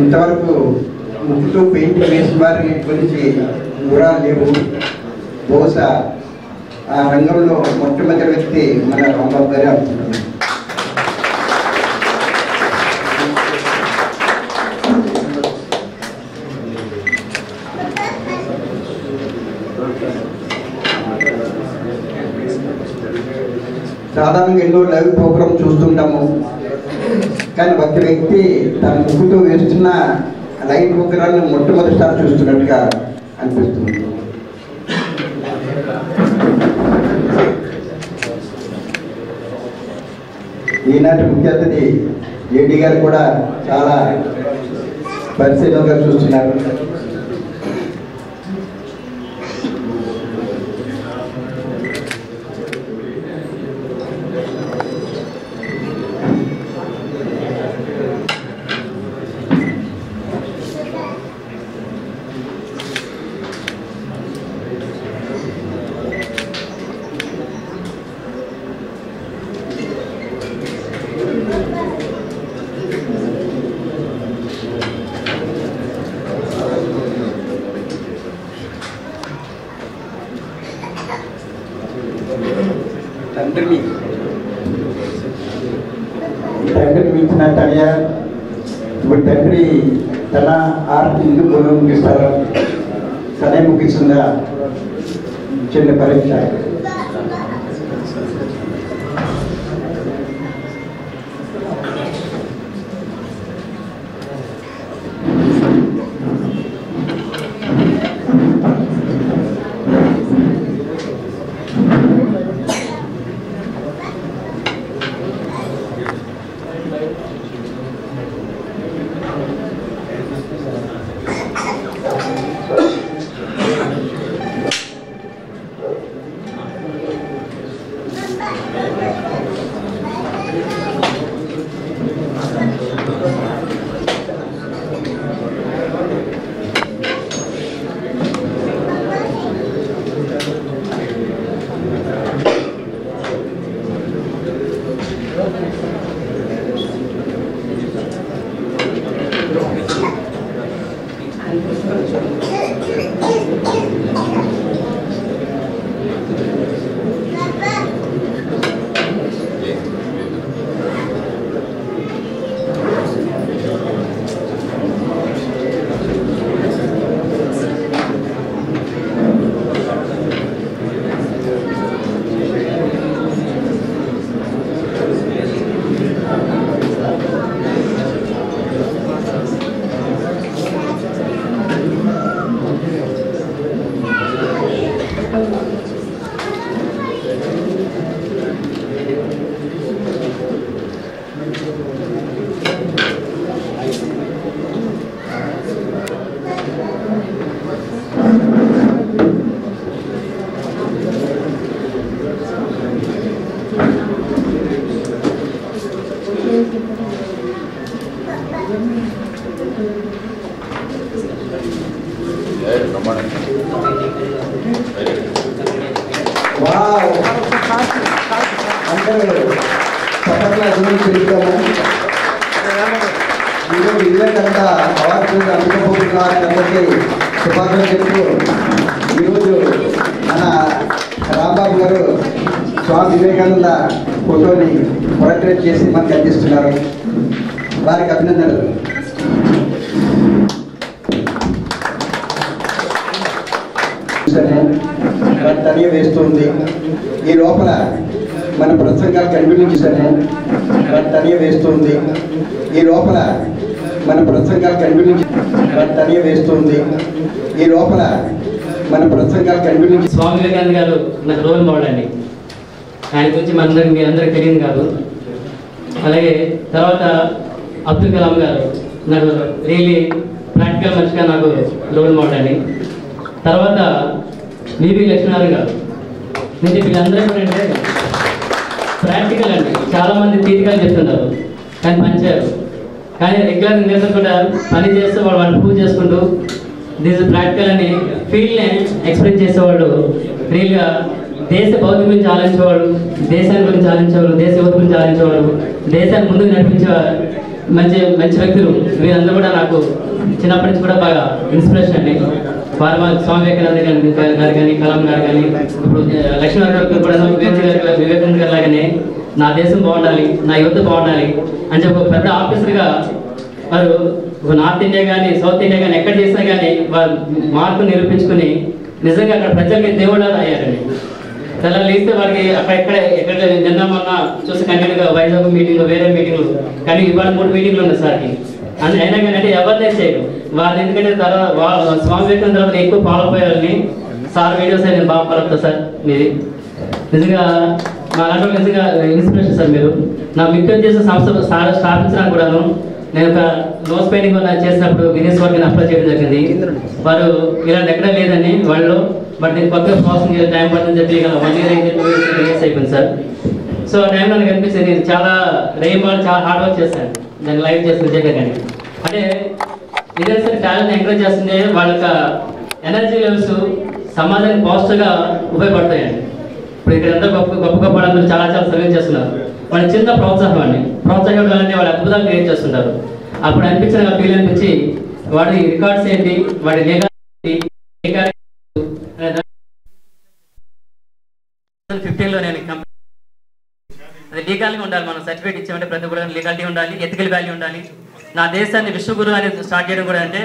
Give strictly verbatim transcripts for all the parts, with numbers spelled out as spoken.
ఇంతవరకు ముగ్గుతూ పెయింట్ వేసిన వారి గురించి కూడా లేవు. బహుశా ఆ రంగంలో మొట్టమొదటి వ్యక్తి మన రాంబాబు గారే అనుకుంటున్నాం. సాధారణంగా ఎన్నో లైవ్ ప్రోగ్రామ్ చూస్తుంటాము, కానీ ఒక వ్యక్తి తన ముగ్గుతో వేస్తున్న లైవ్ ప్రోగ్రామ్ని మొట్టమొదటిసారి చూస్తున్నట్టుగా అనిపిస్తుంది. ఈనాటి ముఖ్య అతిథి ఏడీ గారు కూడా చాలా పరిశీలనగా చూస్తున్నారు. తండ్రిని తండ్రిని మించిన తనయ ఇప్పుడు తండ్రి తన ఆర్తి ఎందుకు ముగిస్తారా? తనే ముగిస్తుందా చిన్న పరీక్ష? स्वामी विवेकानंद फोटो पोर्ट्रेट मन वार्क अभिनंदन तनिया वेस्तुंदी लोपल मन प्रसंग कनिया वेस्तुंदी लोपल मन प्रसंग तनिया वेस्तुंदी लोपल मन प्रसंग स्वामी विवेकानंद गारु नाकु रोल मॉडल अंडी आयन गुరించి మనందరికీ మీరందరికీ తెలియని కాదు అలాగే తర్వాత అబ్దుల్ కలాం గారు నాకు రియల్లీ ప్రాక్టికల్ మనిషిగా నాకు రోల్ మోడల్ అని తర్వాత వీవి లక్ష్మణారావు గారు నేను వీళ్ళందరూ ఏంటంటే ప్రాక్టికల్ అండి చాలామంది థియరికల్ చెప్తున్నారు కానీ పంచారు కానీ రెగ్యులర్ నిరంతరం కూడా పని చేస్తూ వాళ్ళు పూజ చేసుకుంటూ దిస్ ప్రాక్టికల్ అని ఫీల్డ్ని ఎక్స్ప్రెస్ చేసేవాళ్ళు రియల్గా దేశ భౌతిక గురించి ఆలోచించేవాడు దేశాన్ని గురించి ఆలోచించేవాడు దేశ యువత గురించి ఆలోచించేవాడు దేశాన్ని ముందుకు నడిపించే మంచి మంచి వ్యక్తులు వీరందరూ కూడా నాకు చిన్నప్పటి నుంచి కూడా బాగా ఇన్స్పిరేషన్ అండి వారు స్వామి వివేకానంద గారు కానీ కలాం గారు కానీ ఇప్పుడు లక్ష్మీనారాయణ కూడా వివేకానంద వివేకానంద గారు లాగానే నా దేశం బాగుండాలి నా యువత బాగుండాలి అని చెప్పి ఒక పెద్ద ఆఫీసర్గా వారు నార్త్ ఇండియా కానీ సౌత్ ఇండియా కానీ ఎక్కడ చేసినా కానీ వారు మార్పు నిరూపించుకుని నిజంగా అక్కడ ప్రజలకి దేవుళ్ళని అయ్యారండి అలా లేస్తే వారికి అక్కడెక్కడ ఎక్కడ నిన్న మొన్న చూసి కంటిన్యూగా వైజాగ్ మీటింగ్లు వేరే మీటింగ్లు కానీ ఇవాళ మూడు మీటింగ్లు ఉన్నాయి సార్కి అని అయినా కానీ అంటే ఎవరినైనా చేయరు వాళ్ళు ఎందుకంటే తర్వాత వాళ్ళు స్వామి వివేకానంద తర్వాత ఎక్కువ ఫాలో అయ్యేవాళ్ళని సార్ వీడియోస్ అయితే బాగా పలుకుతా సార్ మీది నిజంగా మా నాటో నిజంగా ఇన్స్పిరేషన్ సార్ మీరు నా మిత్రులు చేసిన సంస్థ స్థాపించడానికి కూడాను నేను ఒక నోస్ పెయింటింగ్ వల్ల చేసినప్పుడు గిన్నెస్ వరల్డ్ని అప్లై చేయడం జరిగింది వారు ఇలాంటి ఎక్కడా లేదని వాళ్ళు బట్ నేను కొత్తగా ప్రాసెస్ చేయాలి టైం పడుతుంది చెప్పి కదా వన్ ఇయర్ అయితే టూ ఇయర్స్ త్రీ ఇయర్స్ అయిపోయింది సార్ సో ఆ టైంలో నాకు అనిపిస్తుంది నేను చాలా రేమ్ చాలా హార్డ్ వర్క్ చేశాను దాన్ని లైవ్ చేసిన విజయగా కానీ అంటే ఇదే సార్ టాలెంట్ ఎంకరేజ్ చేస్తుంటే వాళ్ళ యొక్క ఎనర్జీ లెవెల్స్ సమాజానికి పాజిటివ్గా ఉపయోగపడతాయండి ఇప్పుడు ఇక్కడ ఎంతో గొప్ప గొప్ప గొప్ప వాళ్ళందరూ చాలా చాలా సర్వీస్ చేస్తున్నారు వాళ్ళ చిన్న ప్రోత్సాహం అండి ప్రోత్సాహం ఇవ్వాలంటే వాళ్ళు అద్భుతాలు క్రియేట్ చేస్తుంటారు అప్పుడు అనిపించిన ఫీల్ అనిపించి వాడి రికార్డ్స్ ఏంటి వాడి ఫిఫ్టీన్లో నేను అది లీగాల్గా ఉండాలి మనం సర్టిఫికేట్ ఇచ్చామంటే ప్రతి కూడా లీగాలిటీ ఉండాలి ఎథికల్ వాల్యూ ఉండాలి నా దేశాన్ని విశ్వగురు అని స్టార్ట్ చేయడం కూడా అంటే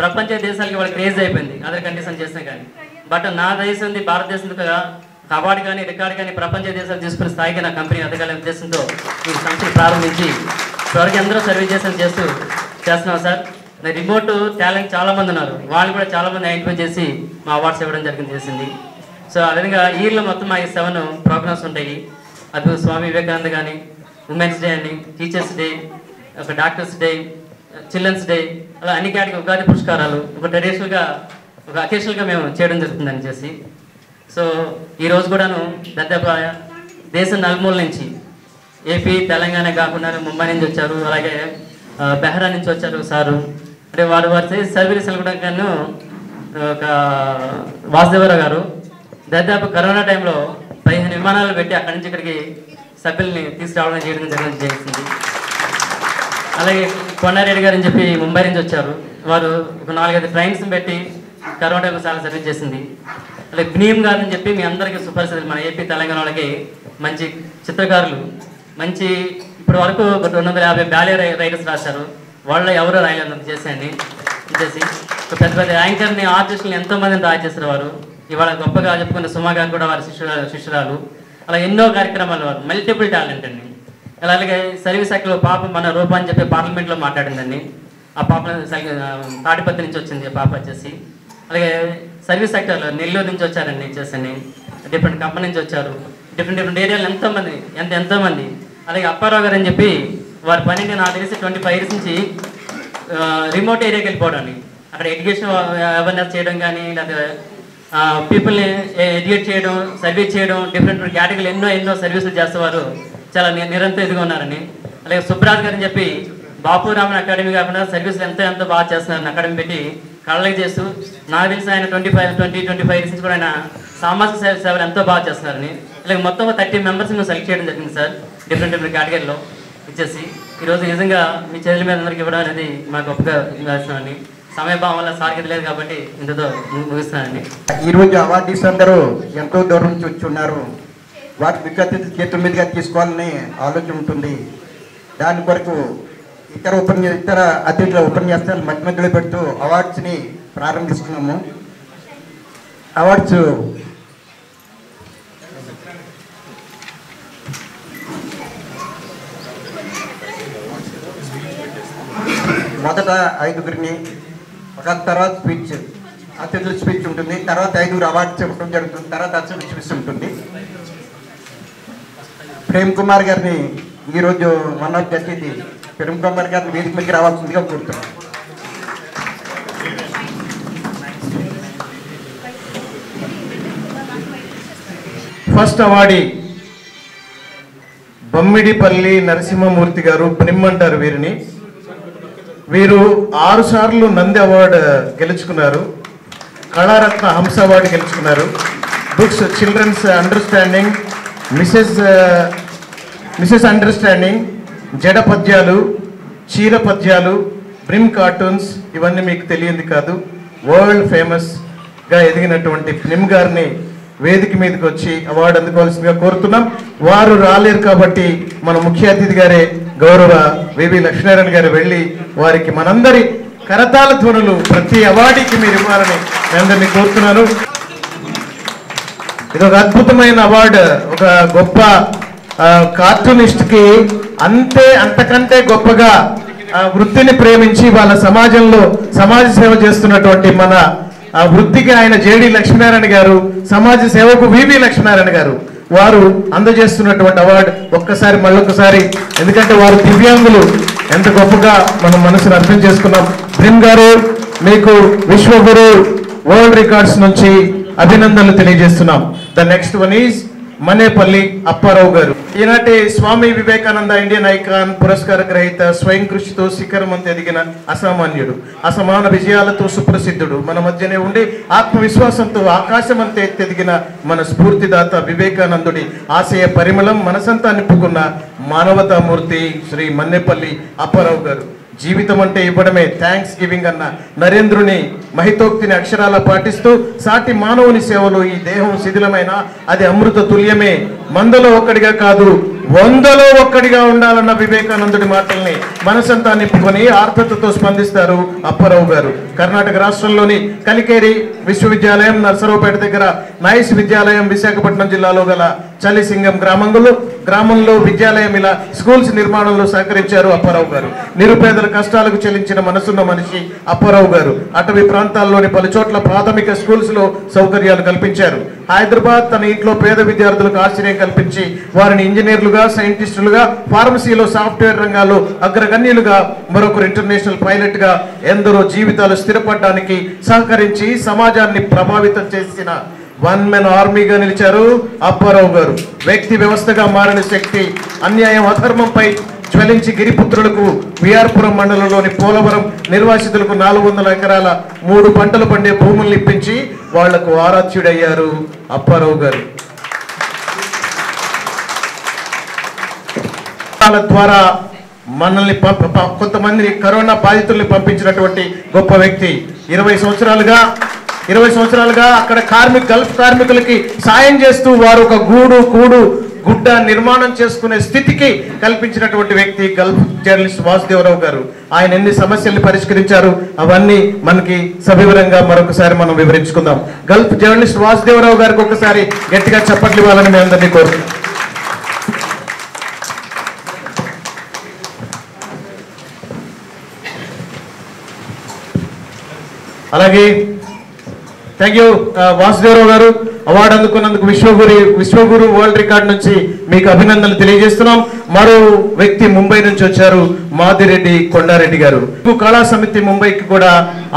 ప్రపంచ దేశాలకి వాళ్ళు క్రేజ్ అయిపోయింది అదర్ కండిషన్ చేసినా కానీ బట్ నా దేశం భారతదేశం కదా అవార్డు కానీ రికార్డు కానీ ప్రపంచ దేశాలు తీసుకునే స్థాయికి నా కంపెనీ అధికారుల ఉద్దేశంతో ఈ సంస్థను ప్రారంభించి త్వరగా అందరూ సర్వీస్ చేసిన చేస్తూ చేస్తున్నాం సార్ రిమోట్ టాలెంట్ చాలామంది ఉన్నారు వాళ్ళు కూడా చాలామంది ఐడెంటిఫై చేసి మా అవార్డ్స్ ఇవ్వడం జరిగింది చేసింది సో అదేవిధంగా ఈలో మొత్తం మా ఈ సెవెన్ ప్రోగ్రామ్స్ ఉంటాయి అది స్వామి వివేకానంద కానీ ఉమెన్స్ డే అండి టీచర్స్ డే ఒక డాక్టర్స్ డే చిల్డ్రన్స్ డే అలా అన్ని కేటగిరీ ఉగాది పురస్కారాలు ఒక ట్రెడిషనల్గా ఒక అకేషనల్గా మేము చేయడం జరుగుతుందని చేసి సో ఈరోజు కూడాను దాదాపు దేశం నలుమూల నుంచి ఏపీ తెలంగాణ కాకుండా ముంబై నుంచి వచ్చారు అలాగే బెహ్రా నుంచి వచ్చారు సారు అంటే వారు వారి సర్వీస్ వెళ్ళడానికి ఒక వాసుదేవరావు గారు దాదాపు కరోనా టైంలో పదిహేను విమానాలు పెట్టి అక్కడి నుంచి ఇక్కడికి సభ్యుల్ని తీసుకురావడం చేయడం జరిగింది చేసింది అలాగే కొండారెడ్డి గారు అని చెప్పి ముంబై నుంచి వచ్చారు వారు ఒక నాలుగైదు ట్రైన్స్ పెట్టి కరోనా టైంలో చాలా సర్వీస్ చేసింది అలాగే భీమ్ గారు అని చెప్పి మీ అందరికీ సుపరిస్థితులు మన ఏపీ తెలంగాణ వాళ్ళకి మంచి చిత్రకారులు మంచి ఇప్పటి వరకు ఒక రెండు వందల యాభై బ్యాలే రైటర్స్ రాశారు వాళ్ళు ఎవరో రాయలేదు చేసేయండి చేసి పెద్ద పెద్ద యాంకర్ని ఆర్టిస్టులు ఎంతోమందిని తయారు చేశారు వారు ఇవాళ గొప్పగా చెప్పుకున్న సుమా గారు కూడా వారి శిష్యురాలు శిష్యురాలు అలా ఎన్నో కార్యక్రమాలు వారు మల్టిపుల్ టాలెంట్ అండి అలాగే సర్వీస్ శాఖలో పాప మన రూప అని చెప్పి పార్లమెంట్లో మాట్లాడిందండి ఆ పాప తాటిపత్రి నుంచి వచ్చింది పాప వచ్చేసి అలాగే సర్వీస్ సెక్టర్లో నెల్లూరు నుంచి వచ్చారండి చేసండి డిఫరెంట్ కంపెనీ నుంచి వచ్చారు డిఫరెంట్ డిఫరెంట్ ఏరియాలో ఎంతోమంది ఎంత ఎంతోమంది అలాగే అప్పారావు గారు అని చెప్పి వారి పన్నెండు నాకు తెలిసి ట్వంటీ ఫైవ్ ఇయర్స్ నుంచి రిమోట్ ఏరియాకి వెళ్ళిపోవడానికి అక్కడ ఎడ్యుకేషన్ అవేర్నెస్ చేయడం కానీ లేదా పీపుల్ని ఎడ్యుకేట్ చేయడం సర్వీస్ చేయడం డిఫరెంట్ కేటగిరీలు ఎన్నో ఎన్నో సర్వీసులు చేసేవారు చాలా నిరంతరం ఇదిగా ఉన్నారని అలాగే సుబ్రాజ్ గారు అని చెప్పి బాపురామన్ అకాడమీ కాకుండా సర్వీసులు ఎంతో ఎంతో బాగా చేస్తున్నారు. అకాడమీ పెట్టి కళ్ళకి చేస్తూ నాకు తెలిసి ఆయన twenty five twenty twenty five years నుంచి కూడా ఆయన సామాజిక సేవ సేవలు ఎంతో బాగా చేస్తున్నారని ఇలాగ మొత్తం థర్టీ మెంబర్స్ మేము సెలెక్ట్ చేయడం జరిగింది సార్. డిఫరెంట్ డిఫరెంట్ కేటగిరీలో ఇచ్చేసి ఈరోజు నిజంగా మీ చేతుల మీద అందరికీ ఇవ్వడం అనేది మాకు గొప్పగా చేస్తున్నామండి. సమయభావం వల్ల సార్కి లేదు కాబట్టి ఇంతతో ముగిస్తున్నానండి. ఈరోజు అవార్డీస్ అందరూ ఎంతో దూరం నుంచి వచ్చి ఉన్నారు. వాటి విజ్ఞత చేతుల మీదుగా తీసుకోవాలని ఆలోచన ఉంటుంది. దాని కొరకు ఇతర ఉపన్యాస ఇతర అతిథుల ఉపన్యాసాలు మధ్య మధ్యలో పెడుతూ అవార్డ్స్ని ప్రారంభిస్తున్నాము. అవార్డ్స్ మొదట ఐదుగురిని ఒక తర్వాత స్పీచ్ అతిథుల స్పీచ్ ఉంటుంది, తర్వాత ఐదుగురు అవార్డ్స్ ఇవ్వడం జరుగుతుంది, తర్వాత అతిథుల స్పీచ్ ఉంటుంది. ప్రేమ్ కుమార్ గారిని ఈరోజు వన్ ఆఫ్ దీ ప్రేమ్ కుమార్ గారిని వేదిక మీదకి రావాల్సిందిగా కోరుతున్నాం. ఫస్ట్ అవార్డీ బొమ్మిడిపల్లి నరసింహమూర్తి గారు, పిమ్మంటారు వీరిని. వీరు ఆరు సార్లు నంది అవార్డు గెలుచుకున్నారు, కళారత్న హంస అవార్డు గెలుచుకున్నారు. Books children's understanding, Mrs Mrs understanding, జడ పద్యాలు, చీర పద్యాలు, బ్రిమ్ కార్టూన్స్ ఇవన్నీ మీకు తెలియంది కాదు. వరల్డ్ ఫేమస్గా ఎదిగినటువంటి ఫిల్మ్ గారిని వేదిక మీదకి వచ్చి అవార్డు అందుకోవాల్సిందిగా కోరుతున్నాం. వారు రాలేరు కాబట్టి మన ముఖ్య అతిథి గారే గౌరవ వివి లక్ష్మీనారాయణ గారు వెళ్ళి వారికి మనందరి కరతాళ ధ్వనులు ప్రతి అవార్డుకి మీరు ఇవ్వాలని నేను అందరినీ కోరుతున్నాను. ఇది ఒక అద్భుతమైన అవార్డు. ఒక గొప్ప కార్టూనిస్ట్కి అంతే అంతకంటే గొప్పగా వృత్తిని ప్రేమించి వాళ్ళ సమాజంలో సమాజ సేవ చేస్తున్నటువంటి మన వృత్తికి ఆయన జేడి లక్ష్మీనారాయణ గారు, సమాజ సేవకు వివి లక్ష్మీనారాయణ గారు వారు అందజేస్తున్నటువంటి అవార్డు ఒక్కసారి మళ్ళొకసారి, ఎందుకంటే వారు దివ్యాంగులు. ఎంత గొప్పగా మనం మనసును అర్థం చేసుకున్నాం. భీమ్ గారు మీకు విశ్వగురు వరల్డ్ రికార్డ్స్ నుంచి అభినందనలు తెలియజేస్తున్నాం. The next one is Manepalli Apparao garu. ఈనాటి స్వామి వివేకానంద ఇండియన్ ఐకాన్ పురస్కార గ్రహీత, స్వయం కృషితో శిఖరమంత ఎదిగిన అసామాన్యుడు, అసమాన విజయాలతో సుప్రసిద్ధుడు, మన మధ్యనే ఉండి ఆత్మవిశ్వాసంతో ఆకాశమంత ఎత్తెదిగిన మన స్ఫూర్తిదాత వివేకానందుడి ఆశయ పరిమళం మనసంతా నింపుకున్న మానవతామూర్తి శ్రీ మన్నేపల్లి అప్పారావు గారు. జీవితం అంటే ఇవ్వడమే, థ్యాంక్స్ గివింగ్ అన్న నరేంద్రుని మహితోక్తిని అక్షరాల పాటిస్తూ సాటి మానవుని సేవలో ఈ దేహం శిథిలమైన అది అమృత తుల్యమే, మందలో ఒక్కడిగా కాదు వందలో ఒక్కడిగా ఉండాలన్న వివేకానందుడి మాటల్ని మనసంతా నింపుకొని ఆర్ద్రతతో స్పందిస్తారు అప్పారావు గారు. కర్ణాటక రాష్ట్రంలోని కలికేరి విశ్వవిద్యాలయం నర్సరావుపేట దగ్గర నైస్ విద్యాలయం, విశాఖపట్నం జిల్లాలో గల చలిసింగం గ్రామంలో గ్రామంలో విద్యాలయం ఇలా స్కూల్స్ నిర్మాణంలో సహకరించారు అప్పారావు గారు. నిరుపేదల కష్టాలకు చెల్లించిన మనసున్న మనిషి అప్పారావు గారు. అటవీ ప్రాంతాల్లోని పలుచోట్ల ప్రాథమిక స్కూల్స్ లో సౌకర్యాలు కల్పించారు. హైదరాబాద్ తన ఇంట్లో పేద విద్యార్థులకు ఆశ్రయం కల్పించి వారిని ఇంజనీర్లుగా, సైంటిస్టులుగా, ఫార్మసీలో, సాఫ్ట్వేర్ రంగాల్లో అగ్రగణ్యులుగా, మరొకరు ఇంటర్నేషనల్ పైలట్ గా ఎందరో జీవితాలు స్థిరపడడానికి సహకరించి సమాజాన్ని ప్రభావితం చేసిన వన్ మెన్ ఆర్మీగా నిలిచారు అప్పారావు గారు. వ్యక్తి వ్యవస్థగా మారిన శక్తి, అన్యాయం అధర్మంపై జ్వలించి గిరిపుత్రులకు విఆర్పురం మండలంలోని పోలవరం నిర్వాసితులకు నాలుగు వందల ఎకరాల మూడు పంటలు పండే భూములు ఇప్పించి వాళ్లకు ఆరాధ్యుడయ్యారు అప్పారావు గారు. ద్వారా మనల్ని కొంతమందిని కరోనా బాధితుల్ని పంపించినటువంటి గొప్ప వ్యక్తి. ఇరవై సంవత్సరాలుగా ఇరవై సంవత్సరాలుగా అక్కడ కార్మిక గల్ఫ్ కార్మికులకి సాయం చేస్తూ వారు ఒక గూడు కూడు గుడ్డ నిర్మాణం చేసుకునే స్థితికి కల్పించినటువంటి వ్యక్తి గల్ఫ్ జర్నలిస్ట్ వాసుదేవరావు గారు. ఆయన ఎన్ని సమస్యల్ని పరిష్కరించారు అవన్నీ మనకి సవివరంగా మరొకసారి మనం వివరించుకుందాం. గల్ఫ్ జర్నలిస్ట్ వాసుదేవరావు గారికి ఒకసారి గట్టిగా చప్పట్లు ఇవ్వాలని మేము అందరినీ కోరుతున్నాం. అలాగే thank you Vasudevarao garu. Award అందుకున్నందుకు విశ్వగురి విశ్వగురు వరల్డ్ రికార్డ్ నుంచి మీకు అభినందనలు తెలియజేస్తున్నాం. మరో వ్యక్తి ముంబై నుంచి వచ్చారు, మాదిరెడ్డి కొండారెడ్డి గారు. కళా సమితి ముంబైకి కూడా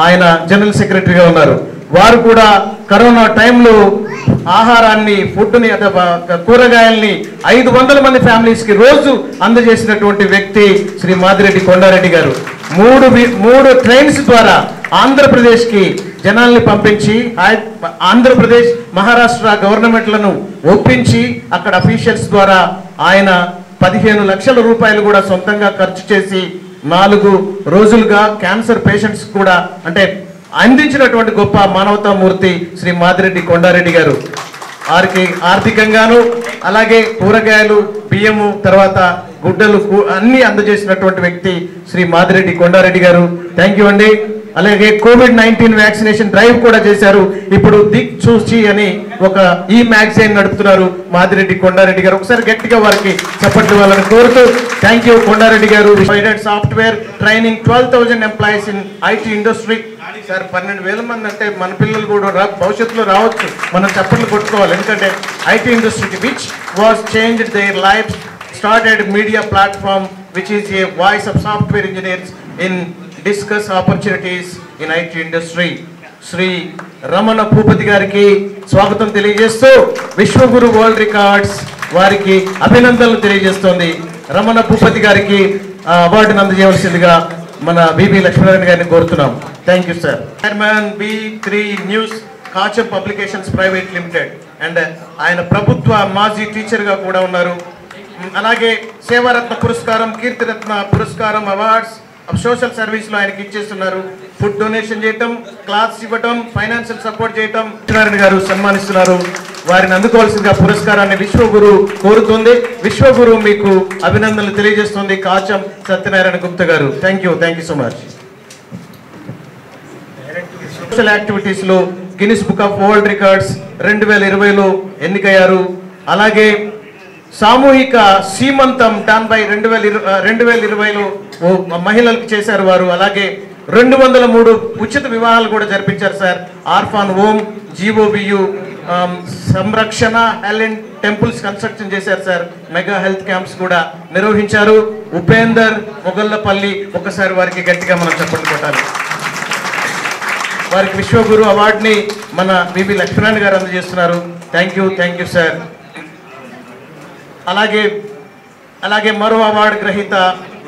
ఆయన జనరల్ సెక్రటరీగా ఉన్నారు. వారు కూడా కరోనా టైంలో ఆహారాన్ని ఫుడ్ని కూరగాయల్ని ఐదు వందల మంది ఫ్యామిలీస్కి రోజు అందజేసినటువంటి వ్యక్తి శ్రీ మాదిరెడ్డి కొండారెడ్డి గారు. మూడు మూడు ట్రైన్స్ ద్వారా ఆంధ్రప్రదేశ్కి జనాల్ని పంపించి ఆంధ్రప్రదేశ్ మహారాష్ట్ర గవర్నమెంట్లను ఒప్పించి అక్కడ అఫీషియల్స్ ద్వారా ఆయన పదిహేను లక్షల రూపాయలు కూడా సొంతంగా ఖర్చు చేసి నాలుగు రోజులుగా క్యాన్సర్ పేషెంట్స్ కూడా అంటే అందించినటువంటి గొప్ప మానవతామూర్తి శ్రీ మాదిరెడ్డి కొండారెడ్డి గారు. వారికి ఆర్థికంగాను అలాగే కూరగాయలు బియ్యము తర్వాత గుడ్డలు అన్ని అందజేసినటువంటి వ్యక్తి శ్రీ మాదిరెడ్డి కొండారెడ్డి గారు. థ్యాంక్ యూ అండి. అలాగే కోవిడ్ నైన్టీన్ వ్యాక్సినేషన్ డ్రైవ్ కూడా చేశారు. ఇప్పుడు దిక్ చూసి అని ఒక ఈ మ్యాగజైన్ నడుపుతున్నారు మాదిరెడ్డి కొండారెడ్డి గారు. ఒకసారి గట్టిగా వారికి చప్పట్లు వాళ్ళని కోరుతూ thank you Kondareddy garu. Software training twelve thousand employees in IT industry. Sir పన్నెండు వేల మంది అంటే మన పిల్లలు కూడా రా భవిష్యత్తులో రావచ్చు, మనం చప్పట్లు కొట్టుకోవాలి. ఎందుకంటే ఐటీ ఇండస్ట్రీకి which was changed their life started media platform which is a voice of software engineers in discuss opportunities in IT industry. Shri Ramana Bhupathi గారికి స్వాగతం తెలియజేస్తూ విశ్వగురు వరల్డ్ రికార్డ్స్ వారికి అభినందనలు తెలియజేస్తోంది. రమణ భూపతి గారికి అవార్డును అందజేయవలసిందిగా మన బిబి లక్ష్మీనారాయణ గారిని కోరుతున్నాం. Thank you, sir. Chairman V three News, Kacham Publications Private Limited, and ayana Prabhutva Maji teacher ga kuda unnaru. Alage Sevaratna Puruskaram, Kirtiratna Puruskaram awards, social service lo ayana ichestunnaru. Food donation cheyatam, class ivatam, financial support cheyatam. Narayan garu sammanistunnaru. వారిని అందుకోవాల్సిందిగా పురస్కారాన్ని విశ్వగురు కోరుతుంది. విశ్వగురు మీకు అభినందనలు తెలియజేస్తుంది Kacham Satyanarayana Gupta garu. Thank you thank you so much. Social activities లో Guinness book of world records రెండు వేల ఇరవైలో ఎన్నికయ్యారు. అలాగే సామూహిక సీమంతం దానిపై రెండు వేల ఇరవై రెండు వేల ఇరవైలో మహిళలకు చేశారు వారు. అలాగే రెండు వందల మూడు ఉచిత వివాహాలు కూడా జరిపించారు సార్. ఆర్ఫాన్ హోమ్ జీఓబియు సంరక్షణ హెల్త్ టెంపుల్స్ కన్స్ట్రక్షన్ చేశారు సార్. మెగా హెల్త్ క్యాంప్స్ కూడా నిర్వహించారు. ఉపేందర్ మొగల్లపల్లి ఒకసారి వారికి గట్టిగా మనం చెప్పండి కొట్టాలి. వారికి విశ్వగురు అవార్డుని మన బిబి లక్ష్మీనారాయణ గారు అందజేస్తున్నారు. Thank you thank you sir. అలాగే అలాగే మరో అవార్డు గ్రహీత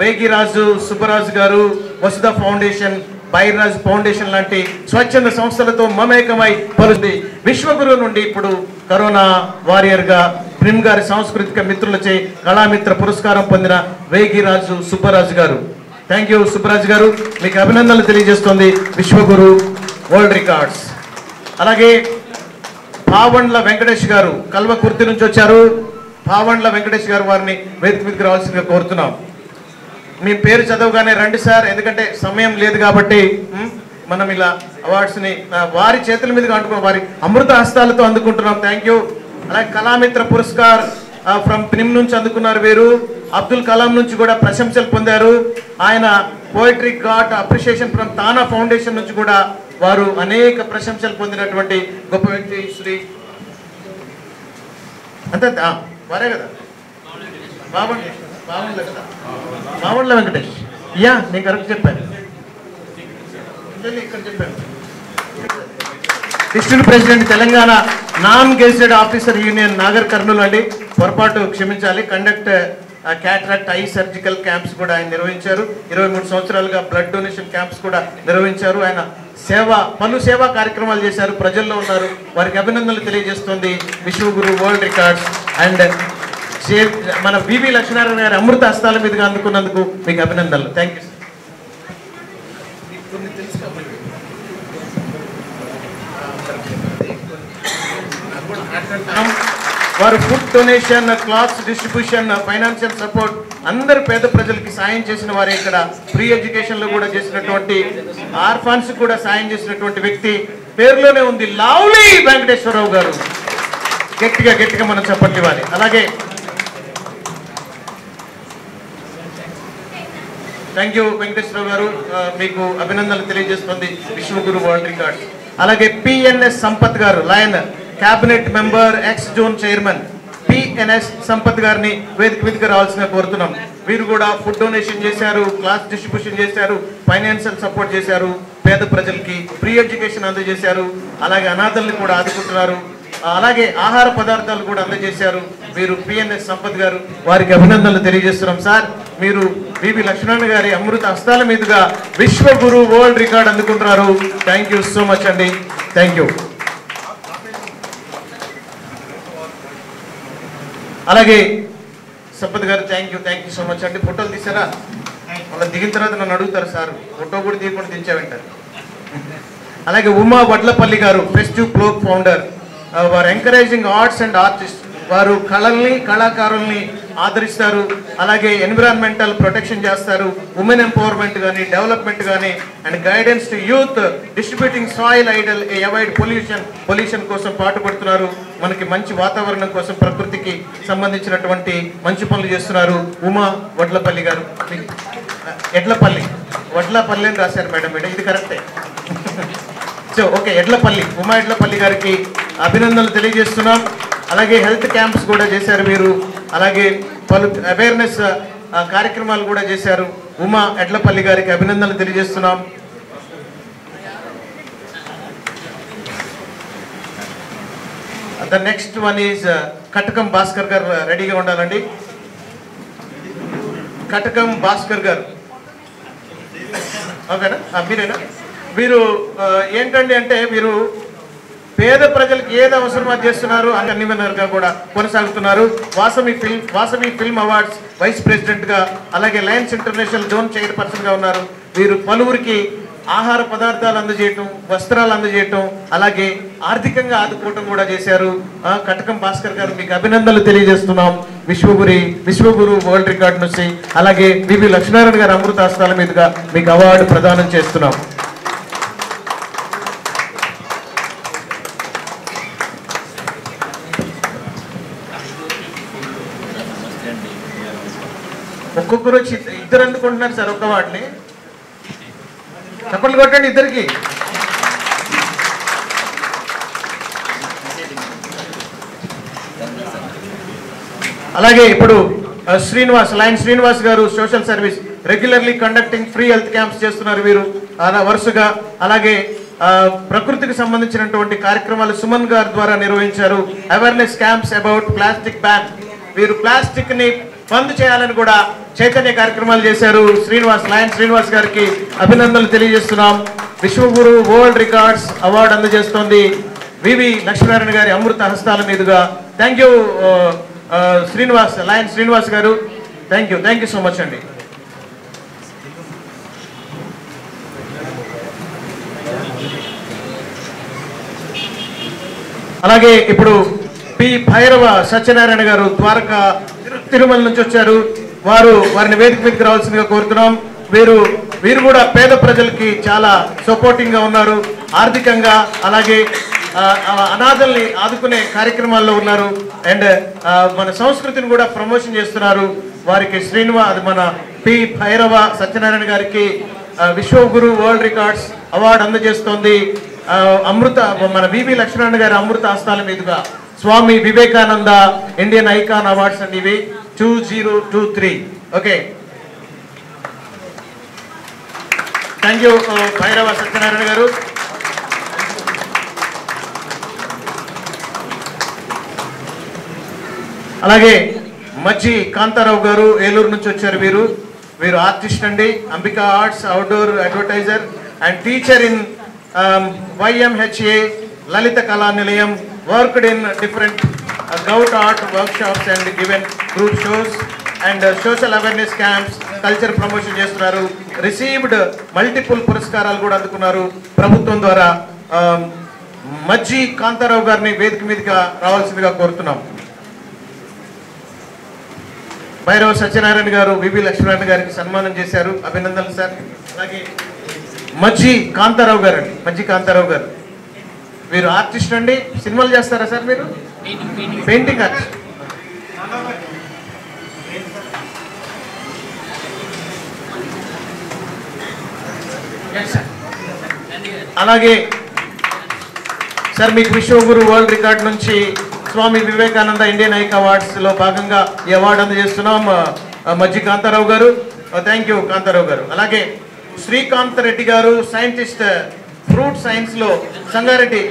వేగిరాజు సుబ్బరాజు గారు వసుధ ఫౌండేషన్ బైరాజ్ ఫౌండేషన్ లాంటి స్వచ్ఛంద సంస్థలతో మమేకమై పలుంది. విశ్వగురు నుండి ఇప్పుడు కరోనా వారియర్గా ప్రిమ్ గారి సాంస్కృతిక మిత్రులచే కళామిత్ర పురస్కారం పొందిన వేగిరాజు సుబ్బరాజు గారు. థ్యాంక్ యూ సుబ్బరాజు గారు, మీకు అభినందనలు తెలియజేస్తుంది విశ్వగురు వరల్డ్ రికార్డ్స్. అలాగే పావండ్ల వెంకటేష్ గారు కల్వకుర్తి నుంచి వచ్చారు. పావండ్ల వెంకటేష్ గారు వారిని వేదిక మీదకి రావాల్సిందిగా కోరుతున్నాం. మీ పేరు చదవగానే రండి సార్, ఎందుకంటే సమయం లేదు కాబట్టి మనం ఇలా అవార్డ్స్ని వారి చేతుల మీదుగా అంటున్నాం, వారి అమృత హస్తాలతో అందుకుంటున్నాం. Thank you. అలాగే కళామిత్ర పురస్కార్ ఫ్రమ్ ప్రిమ్ నుంచి అందుకున్నారు వీరు. అబ్దుల్ కలాం నుంచి కూడా ప్రశంసలు పొందారు. ఆయన poetry got appreciation from TANA foundation నుంచి కూడా వారు అనేక ప్రశంసలు పొందినటువంటి గొప్ప వ్యక్తి శ్రీ అంతే వారే కదా బాగుంది బాగుంది కదా మామూళ్ళ వెంకటేష్. యా నేను కరెక్ట్ చెప్పాను, ఇక్కడ చెప్పాను. District president Telangana non gazetted officer union Nagar Kurnool అండి, పొరపాటు క్షమించాలి. Conduct cataract eye surgical camps కూడా ఆయన నిర్వహించారు. ఇరవై మూడు సంవత్సరాలుగా బ్లడ్ డొనేషన్ క్యాంప్స్ కూడా నిర్వహించారు. ఆయన సేవ పలు సేవా కార్యక్రమాలు చేశారు, ప్రజల్లో ఉన్నారు. వారికి అభినందనలు తెలియజేస్తుంది విశ్వగురు వరల్డ్ రికార్డ్స్ అండ్ మన బిబి లక్ష్మీనారాయణ గారి అమృత హస్తాల మీదుగా అందుకున్నందుకు మీకు అభినందనలు. Thank you. వారు food donation, clothes distribution, financial support అందరు పేద ప్రజలకి సాయం చేసిన వారే. ఇక్కడ ఫ్రీ ఎడ్యుకేషన్లో కూడా చేసినటువంటి, ఆర్ఫాన్స్ కూడా సాయం చేసినటువంటి వ్యక్తి పేరులోనే ఉంది లవ్లీ వెంకటేశ్వరరావు గారు. గట్టిగా గట్టిగా మనం చప్పట్లు ఇవ్వాలి. అలాగే థ్యాంక్ యూ వెంకటేశ్వరరావు గారు, మీకు అభినందనలు తెలియజేస్తుంది విశ్వగురు వరల్డ్ రికార్డ్. అలాగే PNS Sampath garu lion cabinet member ex zone chairman PNS Sampath గారిని వేదిక మీదకి రావాల్సిన కోరుతున్నాం. వీరు కూడా ఫుడ్ డొనేషన్ చేశారు, క్లాస్ డిస్ట్రిబ్యూషన్ చేశారు, ఫైనాన్షియల్ సపోర్ట్ చేశారు. పేద ప్రజలకి ఫ్రీ ఎడ్యుకేషన్ అందజేశారు, అలాగే అనాథల్ని కూడా ఆదుకుంటున్నారు, అలాగే ఆహార పదార్థాలు కూడా అందజేశారు. మీరు పిఎన్ఎస్ సంపత్ గారు వారికి అభినందనలు తెలియజేస్తున్నాం సార్. మీరు బిబి లక్ష్మణ్ గారి అమృత హస్తాల మీదుగా విశ్వ గురు వరల్డ్ రికార్డ్ అందుకుంటున్నారు. థ్యాంక్ యూ సో మచ్ అండి, థ్యాంక్ యూ. అలాగే Sampath garu thank you, thank you so much అండి. ఫోటోలు తీసారా? అలా దిగిన తర్వాత నన్ను అడుగుతారు సార్ ఫోటో కూడా తీయకుండా దించామంటారు. అలాగే ఉమా వడ్లపల్లి గారు ఫెస్టివ్ క్లోబ్ ఫౌండర్, వారు ఎంకరేజింగ్ ఆర్ట్స్ అండ్ ఆర్టిస్ట్, వారు కళల్ని కళాకారుల్ని ఆదరిస్తారు, అలాగే ఎన్విరాన్మెంటల్ ప్రొటెక్షన్ చేస్తారు, ఉమెన్ ఎంపవర్మెంట్ కానీ డెవలప్మెంట్ కానీ and guidance to youth, distributing soil idol a avoid pollution, pollution కోసం పాటుపడుతున్నారు, మనకి మంచి వాతావరణం కోసం ప్రకృతికి సంబంధించినటువంటి మంచి పనులు చేస్తున్నారు. ఉమా వడ్లపల్లి గారు ఎడ్లపల్లి వడ్లపల్లి అని రాశారు మేడం, మేడం ఇది కరెక్టే. సో ఓకే, ఎడ్లపల్లి ఉమా ఎడ్లపల్లి గారికి అభినందనలు తెలియజేస్తున్నాం. అలాగే హెల్త్ క్యాంప్స్ కూడా చేశారు మీరు, అలాగే పలు అవేర్నెస్ కార్యక్రమాలు కూడా చేశారు. ఉమా ఎడ్లపల్లి గారికి అభినందనలు తెలియజేస్తున్నాం. The next one is Katakam Bhaskar garu, రెడీగా ఉండాలండి. కటకం భాస్కర్ గారు ఓకేనా, మీరేనా? మీరు ఏంటండి అంటే మీరు పేద ప్రజలకు ఏది అవసరమా చేస్తున్నారు అని అన్నిగా కూడా కొనసాగుతున్నారు. Vasavi film Vasavi film awards vice ప్రెసిడెంట్గా, అలాగే లయన్స్ ఇంటర్నేషనల్ జోన్ చైర్పర్సన్గా ఉన్నారు. వీరు పలువురికి ఆహార పదార్థాలు అందజేయటం, వస్త్రాలు అందజేయటం, అలాగే ఆర్థికంగా ఆదుకోవటం కూడా చేశారు. కటకం భాస్కర్ గారు మీకు అభినందనలు తెలియజేస్తున్నాం విశ్వగురి విశ్వగురు వరల్డ్ రికార్డ్ నుంచి. అలాగే బిబి లక్ష్మీనారాయణ గారు అమృతాస్తాల మీదుగా మీకు అవార్డు ప్రదానం చేస్తున్నాం. ఒక్కొక్కరు వచ్చి ఇద్దరు అందుకుంటున్నారు సార్ ఒక్క వాటిని. చప్పట్లు కొట్టండి ఇద్దరికి. అలాగే ఇప్పుడు Srinivas lion Srinivas garu social service regularly conducting free health camps చేస్తున్నారు వీరు అలా వరుసగా. అలాగే ప్రకృతికి సంబంధించినటువంటి కార్యక్రమాలు సుమన్ గారి ద్వారా నిర్వహించారు. Awareness camps about plastic ban, వీరు ప్లాస్టిక్ ని బంద్ చేయాలని కూడా చైతన్య కార్యక్రమాలు చేశారు. శ్రీనివాస్ లయన్ శ్రీనివాస్ గారికి అభినందనలు తెలియజేస్తున్నాం. విశ్వగురు వరల్డ్ రికార్డ్స్ అవార్డు అందజేస్తోంది వివి లక్ష్మీనారాయణ గారి అమృత హస్తాల మీదుగా. Thank you Srinivas lion Srinivas garu, thank you, thank you so much అండి. అలాగే ఇప్పుడు పి భైరవ సత్యనారాయణ గారు ద్వారకా తిరుమల నుంచి వచ్చారు. వారు వారిని వేదిక మీదకి రావాల్సిందిగా కోరుతున్నాం. వీరు వీరు కూడా పేద ప్రజలకి చాలా సపోర్టింగ్ గా ఉన్నారు ఆర్థికంగా, అలాగే అనాథల్ని ఆదుకునే కార్యక్రమాల్లో ఉన్నారు అండ్ మన సంస్కృతిని కూడా ప్రమోషన్ చేస్తున్నారు. వారికి శ్రీనివాస్ మన పి భైరవ సత్యనారాయణ గారికి విశ్వగురు వరల్డ్ రికార్డ్స్ అవార్డు అందజేస్తోంది అమృత మన బిబి లక్ష్మణ్ గారి అమృత హస్తాల మీదుగా. Swami Vivekananda Indian icon awards అండి ఇవి two zero two three. Okay, thank you Bhairava Satyanarayana garu. అలాగే మజ్జి కాంతారావు గారు ఏలూరు నుంచి వచ్చారు. వీరు వీరు ఆర్టిస్ట్ అండి, Ambika arts outdoor advertiser and teacher in YMHA Lalitha Kala Nilayam, worked in different uh, gout art workshops and given group shows and uh, social awareness camps, culture promotion చేస్తున్నారు. received multiple పురస్కారాలు కూడా అందుకున్నారు ప్రభుత్వం ద్వారా. మజ్జి కాంతారావు గారిని వేదిక మీదగా రావాల్సిందిగా కోరుతున్నాం. భైరవ సత్యనారాయణ గారు వివి లక్ష్మీనారాయణ గారికి సన్మానం చేశారు, అభినందనలు సార్. అలాగే మజ్జి కాంతారావు గారు అండి మజ్జి కాంతారావు గారు మీరు ఆర్టిస్ట్ అండి, సినిమాలు చేస్తారా సార్? మీరు పెయింటింగ్ ఆర్టిస్ట్. అలాగే సార్ మీకు విశ్వగురు వరల్డ్ రికార్డ్ నుంచి Swami Vivekananda Indian icon awards లో భాగంగా ఈ అవార్డు అందజేస్తున్నాం మజ్జి కాంతారావు గారు. థ్యాంక్ యూ కాంతారావు గారు. అలాగే శ్రీకాంత్ రెడ్డి గారు సైంటిస్ట్ ఫ్రూట్ సైన్స్ లో సంగారెడ్డి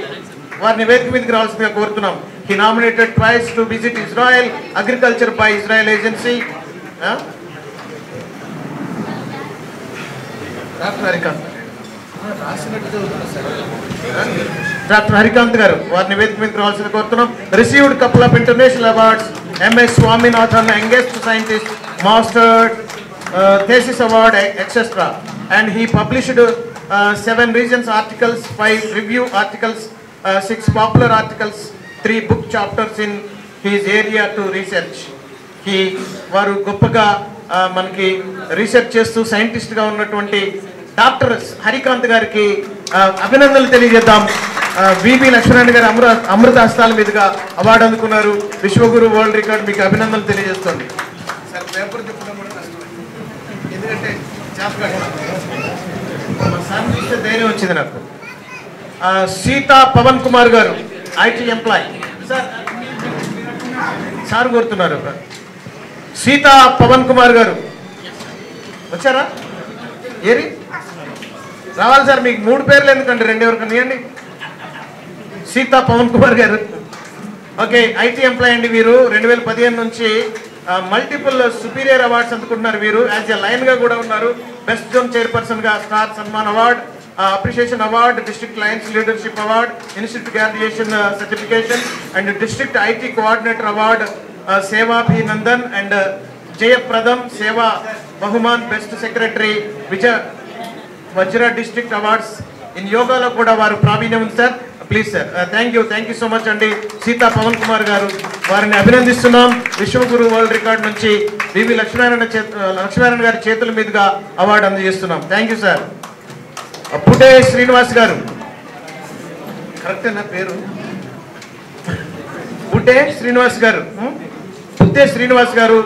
వారిని వేదిక మీదకి రావాల్సిందిగా కోరుతున్నాం. He nominated twice to visit Israel agriculture by Israel agency. Doctor Harikanth doctor Harikanth garu వారిని వేదిక మీదకి రావాల్సిందిగా కోరుతున్నాం. Received couple of international awards MS Swaminathan youngest scientist mastered Uh, thesis award, et cetera. And he published uh, seven regions articles, five review articles, uh, six popular articles, three book chapters in his area to research. He varu goppaga manki research chestu scientist ga unnatuvanti Doctor Harikanth gariki abhinandanalu teliyadam. V B Lakshmanarani garu amruta hastalam meduga award andukunnaru. Vishwaguru world record meeku abhinandanalu teliyastundi. Sir paper cheptanu. ధైర్యం వచ్చింది నాకు. సీతా పవన్ కుమార్ గారు IT employee sir కోరుతున్నారు. సీతా పవన్ కుమార్ గారు వచ్చారా? ఏరి రావాలి sir. మీకు మూడు పేర్లు ఎందుకండి, రెండు ఎవరికి ఇవ్వండి. సీతా పవన్ కుమార్ గారు ఓకే, ఐటీ ఎంప్లాయ్ అండి. మీరు రెండు వేల పదిహేను నుంచి మల్టిపుల్ సుపీరియర్ అవార్డ్స్ అందుకుంటున్నారు. వీరు యాజ్ ఎ లైన్ గా కూడా ఉన్నారు. బెస్ట్ జోన్ చైర్పర్సన్ గా star Sanman award, appreciation award, district lions leadership award, institute graduation certification and district IT coordinator award, Sevabhinandan and Jayapradam Seva Bahuman, best secretary Vijaya Vajra district awards. In యోగాలో కూడా వారు ప్రావీణ్యం ఉంది sir. Please sir. Thank you thank you so much అండి. సీతా పవన్ కుమార్ గారు వారిని అభినందిస్తున్నాం. Vishwaguru world record నుంచి వివి లక్ష్మీనారాయణ లక్ష్మీనారాయణ గారి చేతుల మీదుగా అవార్డు అందజేస్తున్నాం. Thank you sir. Pute Srinivas garu, కరెక్టే నా పేరు? పుటే శ్రీనివాస్ గారు పుట్టే శ్రీనివాస్ గారు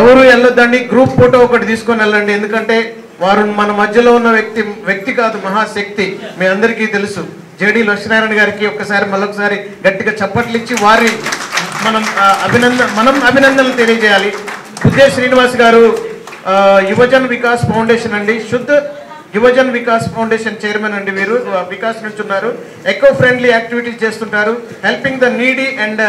ఎవరు వెళ్ళొద్దండి, గ్రూప్ ఫోటో ఒకటి తీసుకొని వెళ్ళండి. ఎందుకంటే వారు మన మధ్యలో ఉన్న వ్యక్తి వ్యక్తి కాదు, మహాశక్తి. మీ అందరికీ తెలుసు. జేడి లక్ష్మీనారాయణ గారికి ఒక్కసారి మరొకసారి గట్టిగా చప్పట్లు ఇచ్చి వారి మనం అభినందన మనం అభినందనలు తెలియజేయాలి. ఉదయ శ్రీనివాస్ గారు యువజన్ వికాస్ ఫౌండేషన్ అండి, శుద్ధ యువజన్ వికాస్ ఫౌండేషన్ చైర్మన్ అండి. వీరు వికాస్ నుంచి ఉన్నారు. ఎకో ఫ్రెండ్లీ యాక్టివిటీస్ చేస్తుంటారు, హెల్పింగ్ ద నీడీ అండ్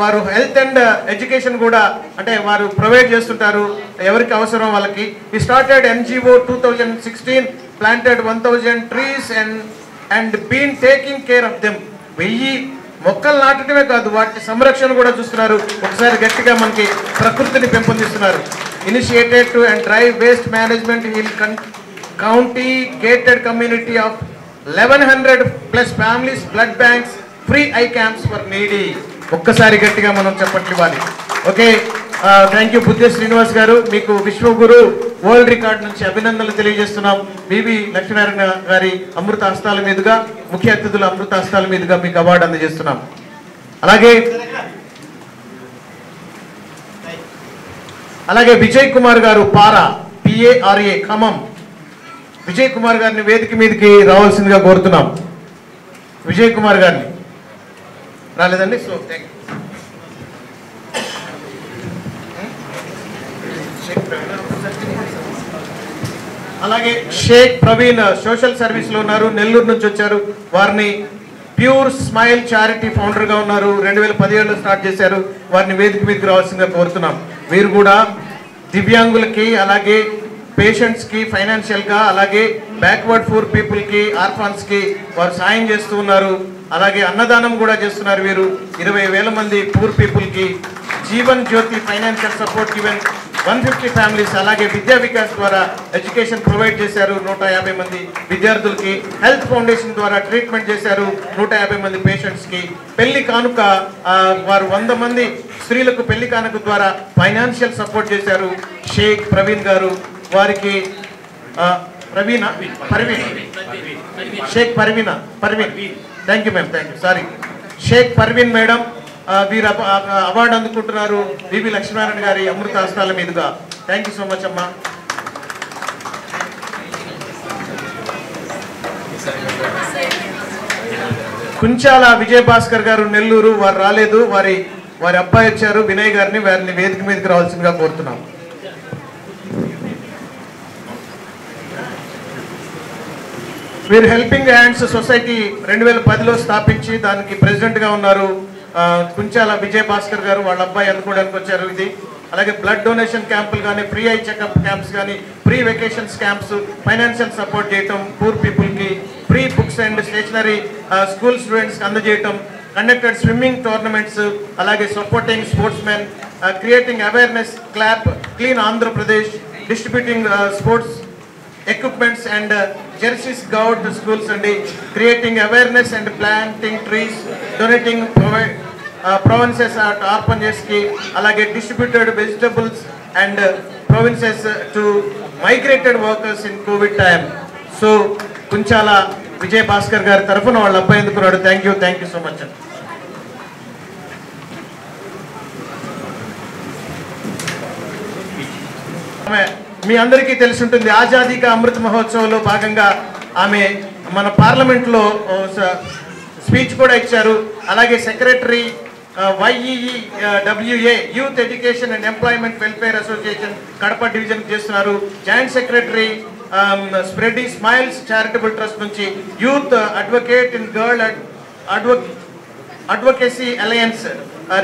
వారు హెల్త్ అండ్ ఎడ్యుకేషన్ కూడా అంటే వారు ప్రొవైడ్ చేస్తుంటారు ఎవరికి అవసరం వాళ్ళకి. ఈ started NGO two thousand sixteen planted one thousand trees and and been taking care of them. వెయ్యి మొక్కలు నాటడమే కాదు, వాటి సంరక్షణ కూడా చూస్తున్నారు. ఒకసారి గట్టిగా మనకి ప్రకృతిని పెంపొందిస్తున్నారు. Initiated to and drive waste management in county gated community of eleven hundred plus families, blood banks, free eye camps for needy. ఒక్కసారి గట్టిగా మనం చెప్పట్లు ఇవ్వాలి. ఓకే, థ్యాంక్ యూ బుద్ధే శ్రీనివాస్ గారు. మీకు విశ్వగురు వరల్డ్ రికార్డ్ నుంచి అభినందనలు తెలియజేస్తున్నాం. బివి లక్ష్మీనారాయణ గారి అమృత హస్తాల మీదుగా, ముఖ్య అతిథుల అమృత హస్తాల మీదుగా మీకు అవార్డు అందజేస్తున్నాం. అలాగే అలాగే విజయ్ కుమార్ గారు పారా పిఏఆర్ఏ ఖమ్మం, విజయ్ కుమార్ గారిని వేదిక మీదకి రావాల్సిందిగా కోరుతున్నాం. విజయ్ కుమార్ గారిని రాలేదండి. So thank you. అలాగే షేక్ ప్రవీణ్ సోషల్ సర్వీస్లో ఉన్నారు, నెల్లూరు నుంచి వచ్చారు. వారిని ప్యూర్ స్మైల్ చారిటీ ఫౌండర్గా ఉన్నారు, రెండు వేల పదిహేడులో స్టార్ట్ చేశారు. వారిని వేదిక మీదకి రావాల్సిందిగా కోరుతున్నాం. వీరు కూడా దివ్యాంగులకి, అలాగే పేషెంట్స్కి ఫైనాన్షియల్గా, అలాగే బ్యాక్వర్డ్ పూర్ పీపుల్కి, ఆర్ఫాన్స్కి వారు సాయం చేస్తూ ఉన్నారు. అలాగే అన్నదానం కూడా చేస్తున్నారు. వీరు ఇరవై వేల మంది పూర్ పీపుల్కి Jeevan Jyothi financial support given one fifty families. అలాగే విద్యా వికాస్ ద్వారా ఎడ్యుకేషన్ ప్రొవైడ్ చేశారు నూట యాభై మంది విద్యార్థులకి. హెల్త్ ఫౌండేషన్ ద్వారా ట్రీట్మెంట్ చేశారు నూట యాభై మంది పేషెంట్స్కి. పెళ్లి కానుక వారు వంద మంది స్త్రీలకు పెళ్లి కానుక ద్వారా ఫైనాన్షియల్ సపోర్ట్ చేశారు షేక్ ప్రవీణ్ గారు. వారికి Praveena Parveen Shaik Parveena Parveen thank you ma'am thank you sorry Sheikh Parveen madam వీరు అవార్డు అందుకుంటున్నారు బివి లక్ష్మీనారాయణ గారి అమృత హస్తాల మీదుగా. థ్యాంక్ యూ సో మచ్ అమ్మా. కుంచాల విజయభాస్కర్ గారు నెల్లూరు, వారు రాలేదు. వారి వారి అబ్బాయి వచ్చారు, వినయ్ గారిని వారిని వేదిక మీదకి రావాల్సిందిగా కోరుతున్నాం. మీరు హెల్పింగ్ హ్యాండ్స్ సొసైటీ రెండు వేల పదిలో స్థాపించి దానికి ప్రెసిడెంట్గా ఉన్నారు కుంచాల విజయ భాస్కర్ గారు, వాళ్ళ అబ్బాయి అనుకోవడానికి వచ్చారు ఇది. అలాగే బ్లడ్ డొనేషన్ క్యాంపులు కానీ, ఫ్రీ ఐ చెకప్ క్యాంప్స్ కానీ, free vacations camps, financial support చేయటం పూర్ పీపుల్కి, free books and stationery school స్టూడెంట్స్కి అందజేయటం, కండక్టెడ్ స్విమ్మింగ్ టోర్నమెంట్స్, అలాగే supporting sports men, creating awareness clap, clean Andhra Pradesh, distributing sports equipments and uh, jerseys gout schools and uh, creating awareness and planting trees, donating provi uh, provinces at orphanages ki, alage distributed vegetables and uh, provinces uh, to migrated workers in COVID time. So Kunchala Vijay Bhaskar gar tarafuna valla appayenduku nadu. Thank you, thank you so much. Ame మీ అందరికీ తెలిసి ఉంటుంది, ఆజాదీక అమృత మహోత్సవంలో భాగంగా ఆమె మన పార్లమెంట్లో speech కూడా ఇచ్చారు. అలాగే secretary YEEWA youth education and employment welfare association Kadapa division చేస్తున్నారు. Joint secretary spread smiles charitable trust నుంచి, youth advocate in girl adva advocacy alliance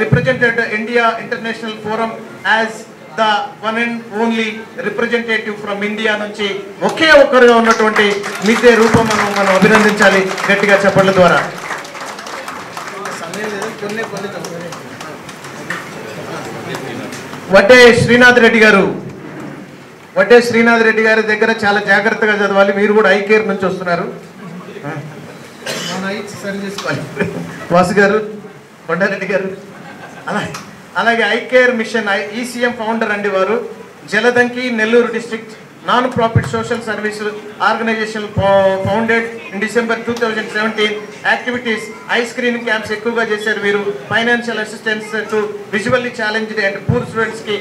represented India international forum as the one and only representative from India నుంచి ఒకే ఒక్కరుగా ఉన్నటువంటి మిదే రూపం మనం మనం అభినందించాలి గట్టిగా చెప్పడం ద్వారా. వడ్డే శ్రీనాథ్ రెడ్డి గారు, వడ్డే శ్రీనాథ్ రెడ్డి గారి దగ్గర చాలా జాగ్రత్తగా చదవాలి. మీరు కూడా ఐ కేర్ నుంచి వస్తున్నారు. వాసు గారు, కొండారెడ్డి గారు, అలా అలాగే eye care mission ECM founder అండి వారు. Jaladanki Nellore district non profit social service organisation founded in December two thousand seventeen. Activities ice cream camps ఎక్కువగా చేశారు వీరు. Financial assistance to visually challenged and poor స్టూడెంట్స్కి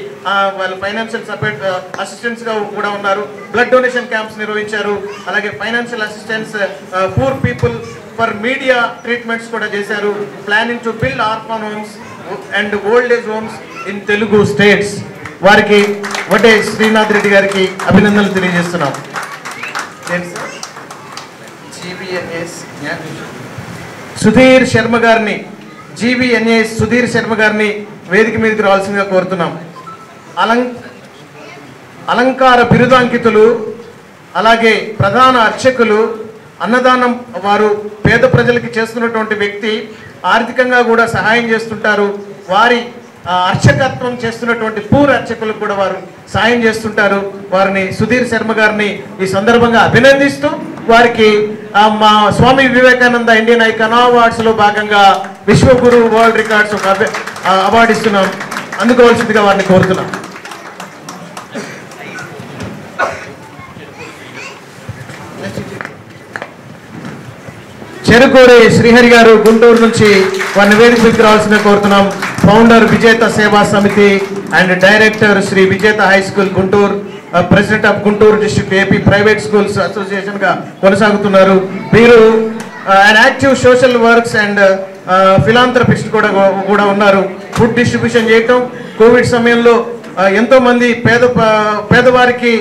వాళ్ళు ఫైనాన్షియల్ సపోర్ట్ అసిస్టెంట్స్గా కూడా ఉన్నారు. బ్లడ్ డొనేషన్ క్యాంప్స్ నిర్వహించారు. అలాగే financial assistance poor people for media treatments కూడా చేశారు. Planning to build orphan homes and old age homes in Telugu states. వారికి వడ్డే శ్రీనాథ్ రెడ్డి గారికి అభినందనలు తెలియజేస్తున్నాం. సుధీర్ శర్మ గారిని, జీవీఎన్ఏఎస్ సుధీర్ శర్మ గారిని వేదిక మీదకి రావాల్సిందిగా కోరుతున్నాం. అలం అలంకార బిరుదాంకితులు, అలాగే ప్రధాన అర్చకులు, అన్నదానం వారు పేద ప్రజలకి చేస్తున్నటువంటి వ్యక్తి, ఆర్థికంగా కూడా సహాయం చేస్తుంటారు. వారి అర్చకత్వం చేస్తున్నటువంటి పూర్ అర్చకులకు కూడా వారు సాయం చేస్తుంటారు. వారిని సుధీర్ శర్మ గారిని ఈ సందర్భంగా అభినందిస్తూ వారికి మా స్వామి వివేకానంద ఇండియన్ ఐకాన్ అవార్డ్స్లో భాగంగా విశ్వగురు వరల్డ్ రికార్డ్స్ ఒక అవార్డు ఇస్తున్నాం. అందుకోవాల్సిందిగా వారిని కోరుతున్నాం. చెరుకూరి శ్రీహరి గారు గుంటూరు నుంచి వారిని వేదికకు రావాల్సిన కోరుతున్నాం. ఫౌండర్ విజేత సేవా సమితి and director Shri Vijetha high school Guntur, president of Guntur district AP private schools అసోసియేషన్గా కొనసాగుతున్నారు. వీరు and active social works and philanthropist కూడా కూడా ఉన్నారు. ఫుడ్ డిస్ట్రిబ్యూషన్ చేయటం, కోవిడ్ సమయంలో ఎంతోమంది పేద పేదవారికి,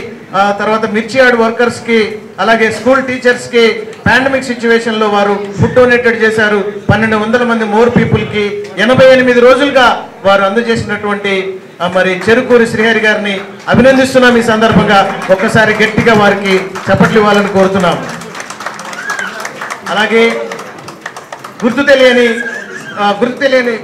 తర్వాత మిర్చి యార్డ్ వర్కర్స్కి, అలాగే స్కూల్ టీచర్స్కి పాండమిక్ సిచ్యువేషన్లో వారు ఫుడ్ డొనేటెడ్ చేశారు. పన్నెండు వందల మంది మోర్ పీపుల్కి ఎనభై ఎనిమిది రోజులుగా వారు అందజేసినటువంటి మరి చెరుకూరి శ్రీహరి గారిని అభినందిస్తున్నాం. ఈ సందర్భంగా ఒక్కసారి గట్టిగా వారికి చప్పట్లు ఇవ్వాలని కోరుతున్నాం. అలాగే గుర్తు తెలియని గుర్తు తెలియని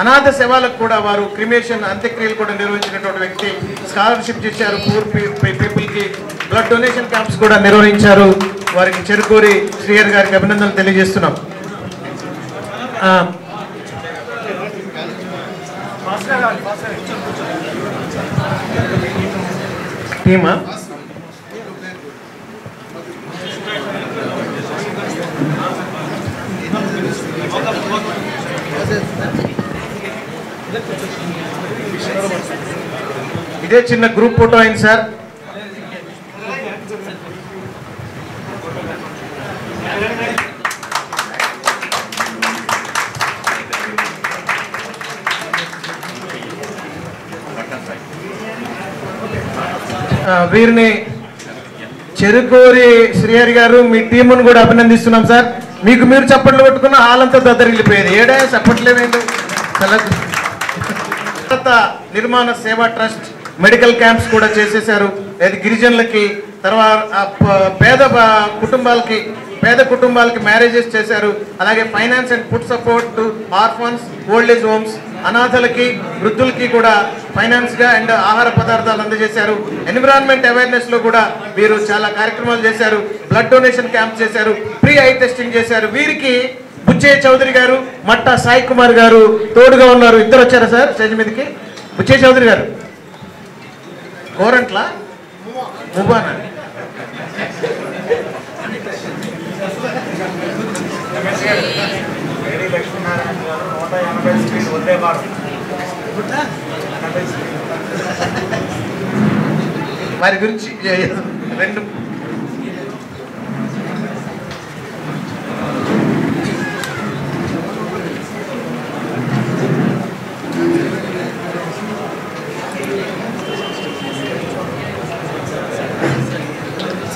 అనాథ సేవలకు కూడా వారు క్రిమేషన్ అంత్యక్రియలు కూడా నిర్వహించినటువంటి వ్యక్తి. స్కాలర్షిప్ ఇచ్చారు పూర్ పీపుల్కి. బ్లడ్ డొనేషన్ క్యాంప్స్ కూడా నిర్వహించారు. వారికి చెరుకూరి శ్రీహరి గారికి అభినందనలు తెలియజేస్తున్నాం. టీమా ఇదే చిన్న గ్రూప్ ఫోటో అయింది సార్. వీరిని చెరుకూరి శ్రీహరి గారు మీ టీమును కూడా అభినందిస్తున్నాం సార్. మీకు మీరు చప్పట్లు పెట్టుకున్న హాలంతా దద్దరిల్లిపోయేది. ఏడా చప్పట్లేమేందు. నిర్మాణ సేవా ట్రస్ట్ మెడికల్ క్యాంప్స్ కూడా చేసేసారు. అది గిరిజనులకి, తర్వాత పేద కుటుంబాలకి పేద కుటుంబాలకి మ్యారేజెస్ చేశారు. అలాగే finance and food support, orphans, old age homes, అనాథలకి వృద్ధులకి కూడా ఫైనాన్స్గా అండ్ ఆహార పదార్థాలు అందజేశారు. ఎన్విరాన్మెంట్ అవేర్నెస్లో కూడా వీరు చాలా కార్యక్రమాలు చేశారు. బ్లడ్ డొనేషన్ క్యాంప్ చేశారు, ప్రీ ఐ టెస్టింగ్ చేశారు. వీరికి బుచ్చయ్య చౌదరి గారు, మట్టా సాయి కుమార్ గారు తోడుగా ఉన్నారు. ఇద్దరు వచ్చారా సార్ స్టేజ్ మీదకి? బుచ్చయ్య చౌదరి గారు గోరంట్ల ముబానా వారి గురించి రెండు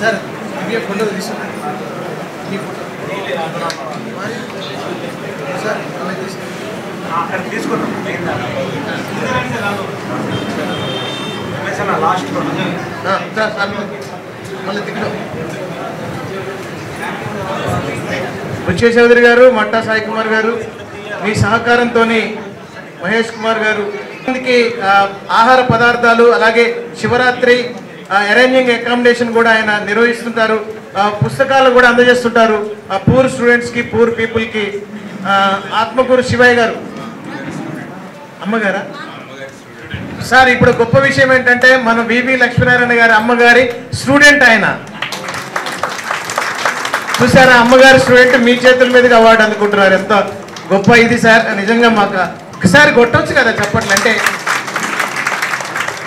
సార్ ఇవే ఫోటో తీసుకున్నాను. బుచ్చయ్య చౌదరి గారు, మట్టా సాయి కుమార్ గారు మీ సహకారంతో మహేష్ కుమార్ గారు మందికి ఆహార పదార్థాలు, అలాగే శివరాత్రి అరేంజింగ్ అకామిడేషన్ కూడా ఆయన నిర్వహిస్తుంటారు. పుస్తకాలు కూడా అందజేస్తుంటారు పూర్ స్టూడెంట్స్కి, పూర్ పీపుల్కి. ఆత్మకూరు శివయ్య గారు అమ్మగారా సార్? ఇప్పుడు గొప్ప విషయం ఏంటంటే మన వివి లక్ష్మీనారాయణ గారి అమ్మగారి స్టూడెంట్ ఆయన. చూసారా, అమ్మగారి స్టూడెంట్ మీ చేతుల మీదుగా అవార్డు అందుకుంటున్నారు. ఎంత గొప్ప ఇది సార్, నిజంగా మాకు ఒకసారి కొట్టవచ్చు కదా చెప్పట్లు. అంటే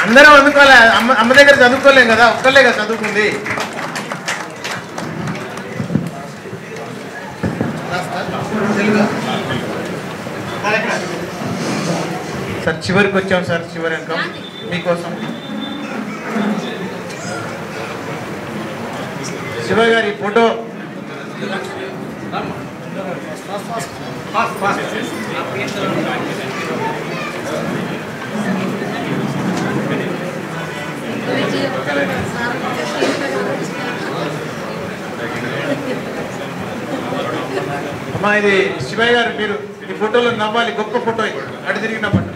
అందరం అందుకోలే, అమ్మ అమ్మ దగ్గర చదువుకోలేం కదా, ఒక్కళ్ళే కదా చదువుకుంది. సార్ చివరికి వచ్చాం సార్, చివరి అంకం మీకోసం. శివ గారి ఫోటో అమ్మా ఇది శివయ్య గారు, మీరు ఈ ఫోటోలో నవ్వాలి. గొప్ప ఫోటో, అటు తిరిగిన ఫోటో.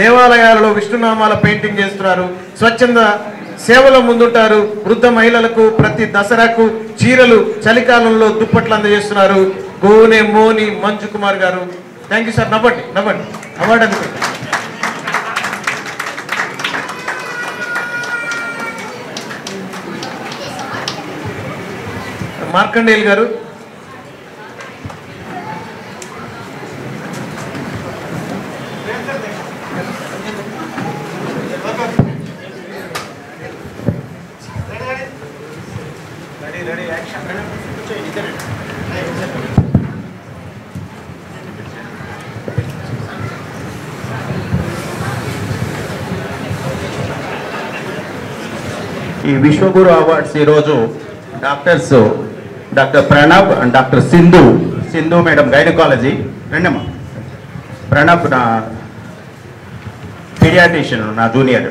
దేవాలయాలలో విష్ణునామాల పెయింటింగ్ చేస్తున్నారు. స్వచ్ఛంద సేవలో ముందుంటారు. వృద్ధ మహిళలకు ప్రతి దసరాకు చీరలు, చలికాలంలో దుప్పట్లు అందజేస్తున్నారు. గోనె మోని Manju Kumar garu. Thank you sir. నవ్వండి నవ్వండి, అవార్డు అందుకుంటారు. మార్కండేయులు గారు, ఈ విశ్వగురు అవార్డ్స్ ఈరోజు doctors doctor Pranab and doctor Sindhu Sindhu madam gynaecology, రెండమ్మ ప్రణబ్ నా పీడియాట్రిషియన్, నా జూనియర్.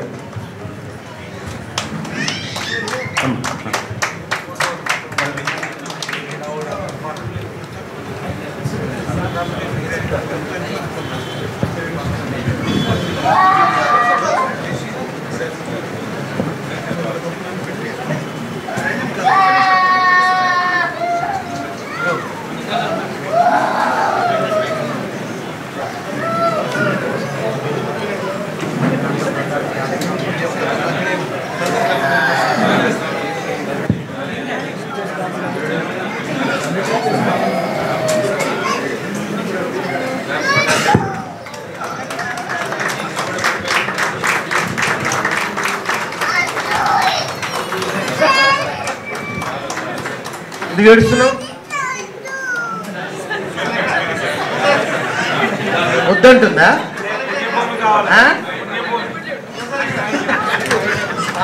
వద్దంటుందా?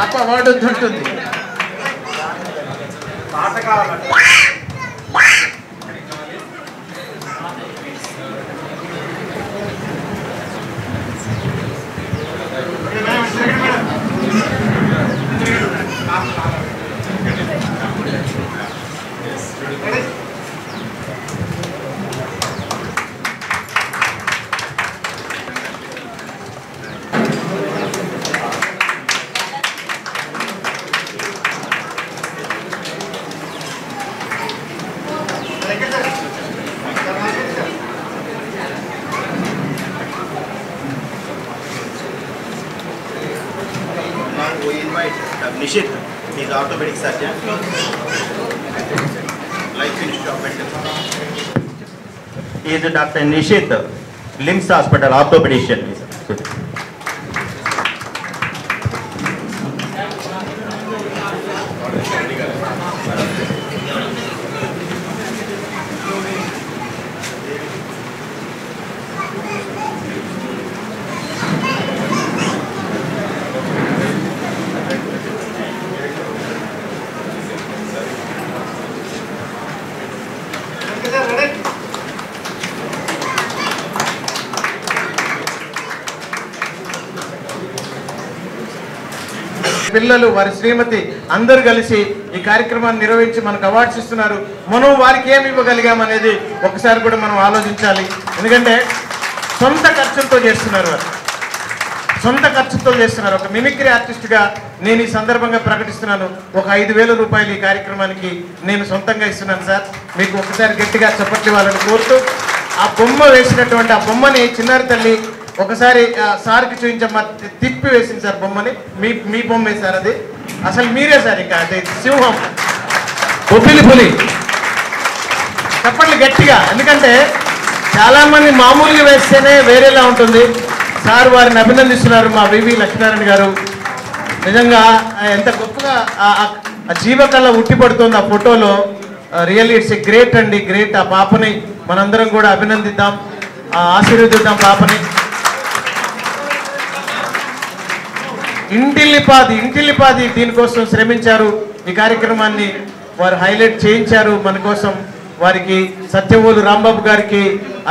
తప్ప వర్డ్ ఉంటుంది. Nishit, he is orthopedic surgeon. Life in shop and he is Doctor Nishit, Limbs Hospital orthopedician. పిల్లలు వారి శ్రీమతి అందరు కలిసి ఈ కార్యక్రమాన్ని నిర్వహించి మనకు అవార్డ్స్ ఇస్తున్నారు. మనం వారికి ఏమి ఇవ్వగలిగాం అనేది ఒకసారి కూడా మనం ఆలోచించాలి. ఎందుకంటే సొంత ఖర్చుతో చేస్తున్నారు, వారు సొంత ఖర్చుతో చేస్తున్నారు. ఒక మిమిక్రీ ఆర్టిస్ట్గా నేను ఈ సందర్భంగా ప్రకటిస్తున్నాను, ఒక ఐదు వేల రూపాయలు ఈ కార్యక్రమానికి నేను సొంతంగా ఇస్తున్నాను సార్. మీకు ఒకసారి గట్టిగా చప్పట్లు ఇవ్వాలని కోరుతూ ఆ బొమ్మ వేసినటువంటి ఆ బొమ్మని చిన్నారి తల్లి ఒకసారి సార్కి చూపించమ్మా, తిప్పి వేసింది సార్ బొమ్మని. మీ మీ బొమ్మే సార్ అది, అసలు మీరే సార్. ఇంకా అదే సింహం బొబ్బిలి పులి. చెప్పండి గట్టిగా, ఎందుకంటే చాలామంది మామూలుగా వేస్తేనే వేరేలా ఉంటుంది. సార్ వారిని అభినందిస్తున్నారు మా వివి లక్ష్మీనారాయణ గారు. నిజంగా ఎంత గొప్పగా ఆ జీవకళ ఉట్టిపడుతుంది ఆ ఫోటోలో. రియల్లీ ఇట్స్ ఏ గ్రేట్ అండి, గ్రేట్. ఆ పాపని మనందరం కూడా అభినందిద్దాం, ఆశీర్వదిద్దాం పాపని. ఇంటిల్లిపాది ఇంటిల్లిపాది దీనికోసం శ్రమించారు, ఈ కార్యక్రమాన్ని వారు హైలైట్ చేయించారు మన కోసం. వారికి సత్యవోలు రాంబాబు గారికి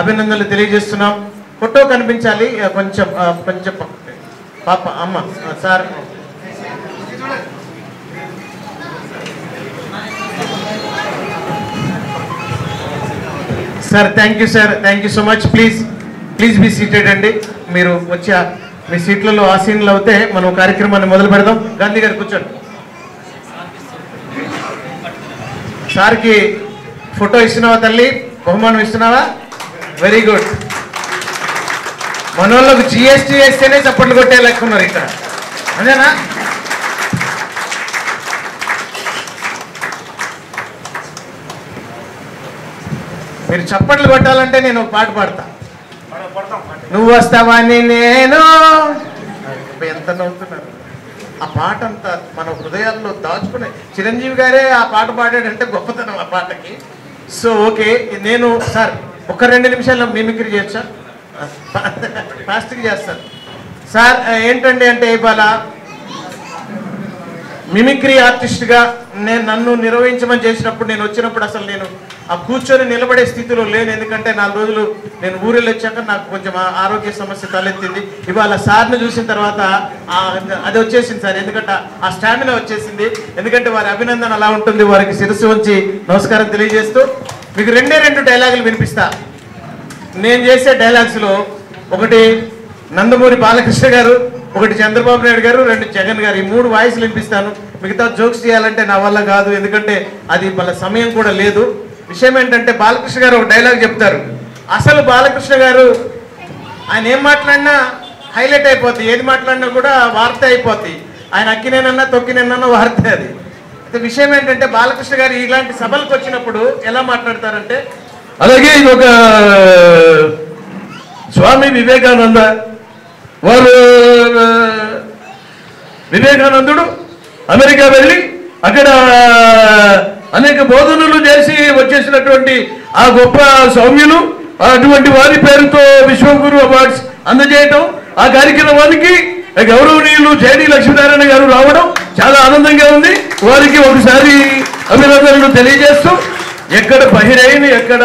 అభినందనలు తెలియజేస్తున్నాం. ఫోటో కనిపించాలి కొంచెం కొంచెం పాప అమ్మ sir. Sir thank you sir, thank you so much. Please please be seated అండి. మీరు వచ్చా మీ సీట్లలో ఆసీనులు అవుతే మనం కార్యక్రమాన్ని మొదలు పెడదాం. గాంధీ గారు కూర్చోండి. సార్కి ఫోటో ఇస్తున్నావా తల్లి, బహుమానం ఇస్తున్నావా? Very good. మన వాళ్ళకు జిఎస్టీ వేస్తేనే చప్పట్లు కొట్టే లెక్క ఉన్నారు ఇక్కడ, అంతేనా? మీరు చప్పట్లు కొట్టాలంటే నేను ఒక పాట పాడతా, నువ్వు వస్తావని నేను. ఎంత నవ్వుతున్నారు ఆ పాట అంతా మన హృదయాల్లో దాచుకునే. చిరంజీవి గారే ఆ పాట పాడాడంటే గొప్పతనం ఆ పాటకి. సో ఓకే, నేను సార్ ఒక రెండు నిమిషాల్లో మిమిక్రీ చేయొచ్చు సార్, ఫాస్ట్గా చేస్తాను సార్. ఏంటండి అంటే ఇవాళ మిమిక్రీ ఆర్టిస్ట్గా నేను నన్ను నిర్వహించమని చేసినప్పుడు, నేను వచ్చినప్పుడు అసలు నేను ఆ కూర్చొని నిలబడే స్థితిలో లేను. ఎందుకంటే నాలుగు రోజులు నేను ఊరిలో వచ్చాక నాకు కొంచెం ఆరోగ్య సమస్య తలెత్తింది. ఇవాళ సార్ని చూసిన తర్వాత అది వచ్చేసింది సార్, ఎందుకంటే ఆ స్టామినా వచ్చేసింది. ఎందుకంటే వారి అభినందన అలా ఉంటుంది. వారికి శిరస్సు ఉంచి నమస్కారం తెలియజేస్తూ మీకు రెండే రెండు డైలాగులు వినిపిస్తా. నేను చేసే డైలాగ్స్లో ఒకటి నందమూరి బాలకృష్ణ గారు, ఒకటి చంద్రబాబు నాయుడు గారు, రెండు జగన్ గారు. ఈ మూడు వాయిస్లు వినిపిస్తాను. మిగతా జోక్స్ చేయాలంటే నా వల్ల కాదు, ఎందుకంటే అది వాళ్ళ సమయం కూడా లేదు. విషయం ఏంటంటే బాలకృష్ణ గారు ఒక డైలాగ్ చెప్తారు. అసలు బాలకృష్ణ గారు ఆయన ఏం మాట్లాడినా హైలైట్ అయిపోద్ది, ఏది మాట్లాడినా కూడా వార్త అయిపోద్ది. ఆయన అక్కినేనన్నా తొక్కినేనన్నా వార్త అది. అయితే విషయం ఏంటంటే బాలకృష్ణ గారు ఇలాంటి సభలకు వచ్చినప్పుడు ఎలా మాట్లాడతారంటే, అలాగే ఇది ఒక స్వామి వివేకానంద వారు, వివేకానందుడు అమెరికా వెళ్ళి అక్కడ అనేక బోధనలు చేసి వచ్చేసినటువంటి ఆ గొప్ప సౌమ్యులు, అటువంటి వారి పేరుతో విశ్వగురు అవార్డ్స్ అందజేయటం, ఆ కార్యక్రమానికి గౌరవనీయులు జేడి లక్ష్మీనారాయణ గారు రావడం, చాలా ఆనందంగా ఉంది. వారికి ఒకసారి అభినందనలు తెలియజేస్తూ ఎక్కడ బహిరైన ఎక్కడ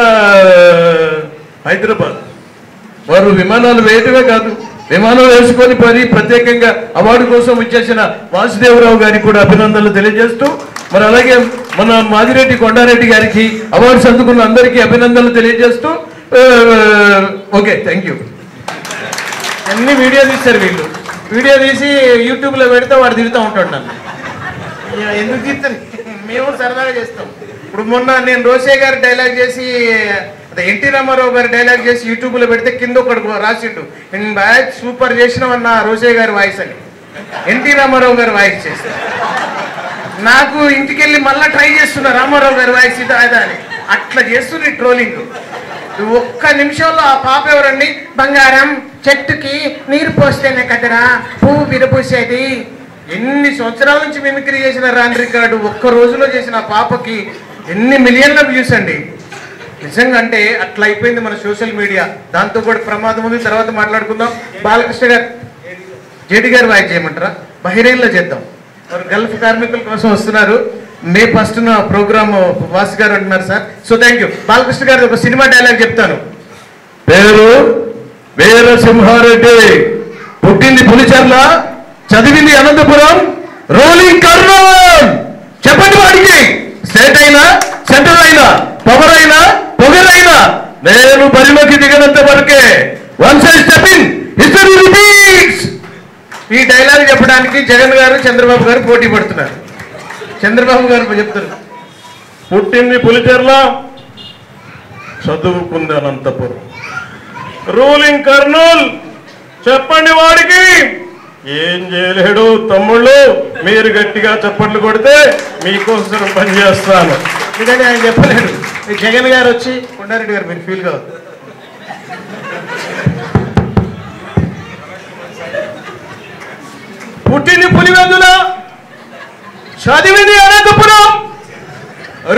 హైదరాబాద్ వారు విమానాలు వేయటమే కాదు, విమానం వేసుకొని మరి ప్రత్యేకంగా అవార్డు కోసం వచ్చేసిన వాసుదేవరావు గారికి కూడా అభినందనలు తెలియజేస్తూ, మరి అలాగే మన మాదిరెడ్డి కొండారెడ్డి గారికి అవార్డ్స్ అందుకున్న అందరికీ అభినందనలు తెలియజేస్తూ ఓకే థ్యాంక్ యూ. అన్ని వీడియో తీస్తారు వీళ్ళు, వీడియో తీసి యూట్యూబ్లో పెడితే వాడు తిరుగుతూ ఉంటాడు నన్ను, ఎందుకు తిరుగుతాను మేము సరదాగా చేస్తాం. ఇప్పుడు మొన్న నేను రోషే గారి డైలాగ్ చేసి అదే ఎన్టీ రామారావు గారి డైలాగ్ చేసి యూట్యూబ్లో పెడితే కింద ఒకటి రాసిండు బాగా సూపర్ చేసినామన్న రోషే గారి వాయిస్ అని, ఎన్టీ రామారావు గారి వాయిస్ చేశాను. నాకు ఇంటికి వెళ్ళి మళ్ళీ ట్రై చేస్తున్నా రామారావు గారి వాయిస్ ఇదా అదా అని, అట్లా చేస్తుంది ట్రోలింగ్. ఒక్క నిమిషంలో ఆ పాప ఎవరండి, బంగారం చెట్టుకి నీరు పోస్తేనే కదరా పువ్వు విరపూసేది. ఎన్ని సంవత్సరాల నుంచి మిమిక్రీ చేసిన రాని రికార్డు ఒక్క రోజులో చేసిన పాపకి ఎన్ని మిలియన్ల వ్యూస్ అండి. నిజంగా అంటే అట్లా అయిపోయింది మన సోషల్ మీడియా. దాంతో కూడా ప్రమాదం ఉంది, తర్వాత మాట్లాడుకుందాం. బాలకృష్ణ గారు జేడి గారు వాయిస్ చేయమంటారా? బహిరేన్లో చేద్దాం. వారు గల్ఫ్ కార్మికుల కోసం వస్తున్నారు. మే ఫస్ట్ నా ప్రోగ్రామ్ వాసు గారు అంటున్నారు sir, so thank you. Balakrishna గారు ఒక సినిమా డైలాగ్ చెప్తాను. పేరు వీర సింహారెడ్డి, పుట్టింది పులిచర్ల, చదివింది అనంతపురం, రోలింగ్ కర్నూల్. చెప్పండి వాడికి స్టేట్ అయినా సెంటర్ అయినా పవర్ అయినా పొగరైనా నేను పరిలోకి దిగినంత వరకే. Once I step in history repeats. ఈ డైలాగ్ చెప్పడానికి జగన్ గారు చంద్రబాబు గారు పోటీ పడుతున్నారు. చంద్రబాబు గారు చెప్తారు, పుట్టింది పులిచర్ల, చదువుకుంది అనంతపురం, రూలింగ్ కర్నూల్. చెప్పండి వాడికి ఏం చేయలేడు. తమ్ముళ్ళు మీరు గట్టిగా చప్పట్లు కొడితే మీకోసం పనిచేస్తాను ఇదని ఆయన చెప్పలేడు. జగన్ గారు వచ్చి కొండారెడ్డి గారు మీరు ఫీల్ కావద్దు, పుట్టింది పులివెందుల, చదివింది అనంతపురం,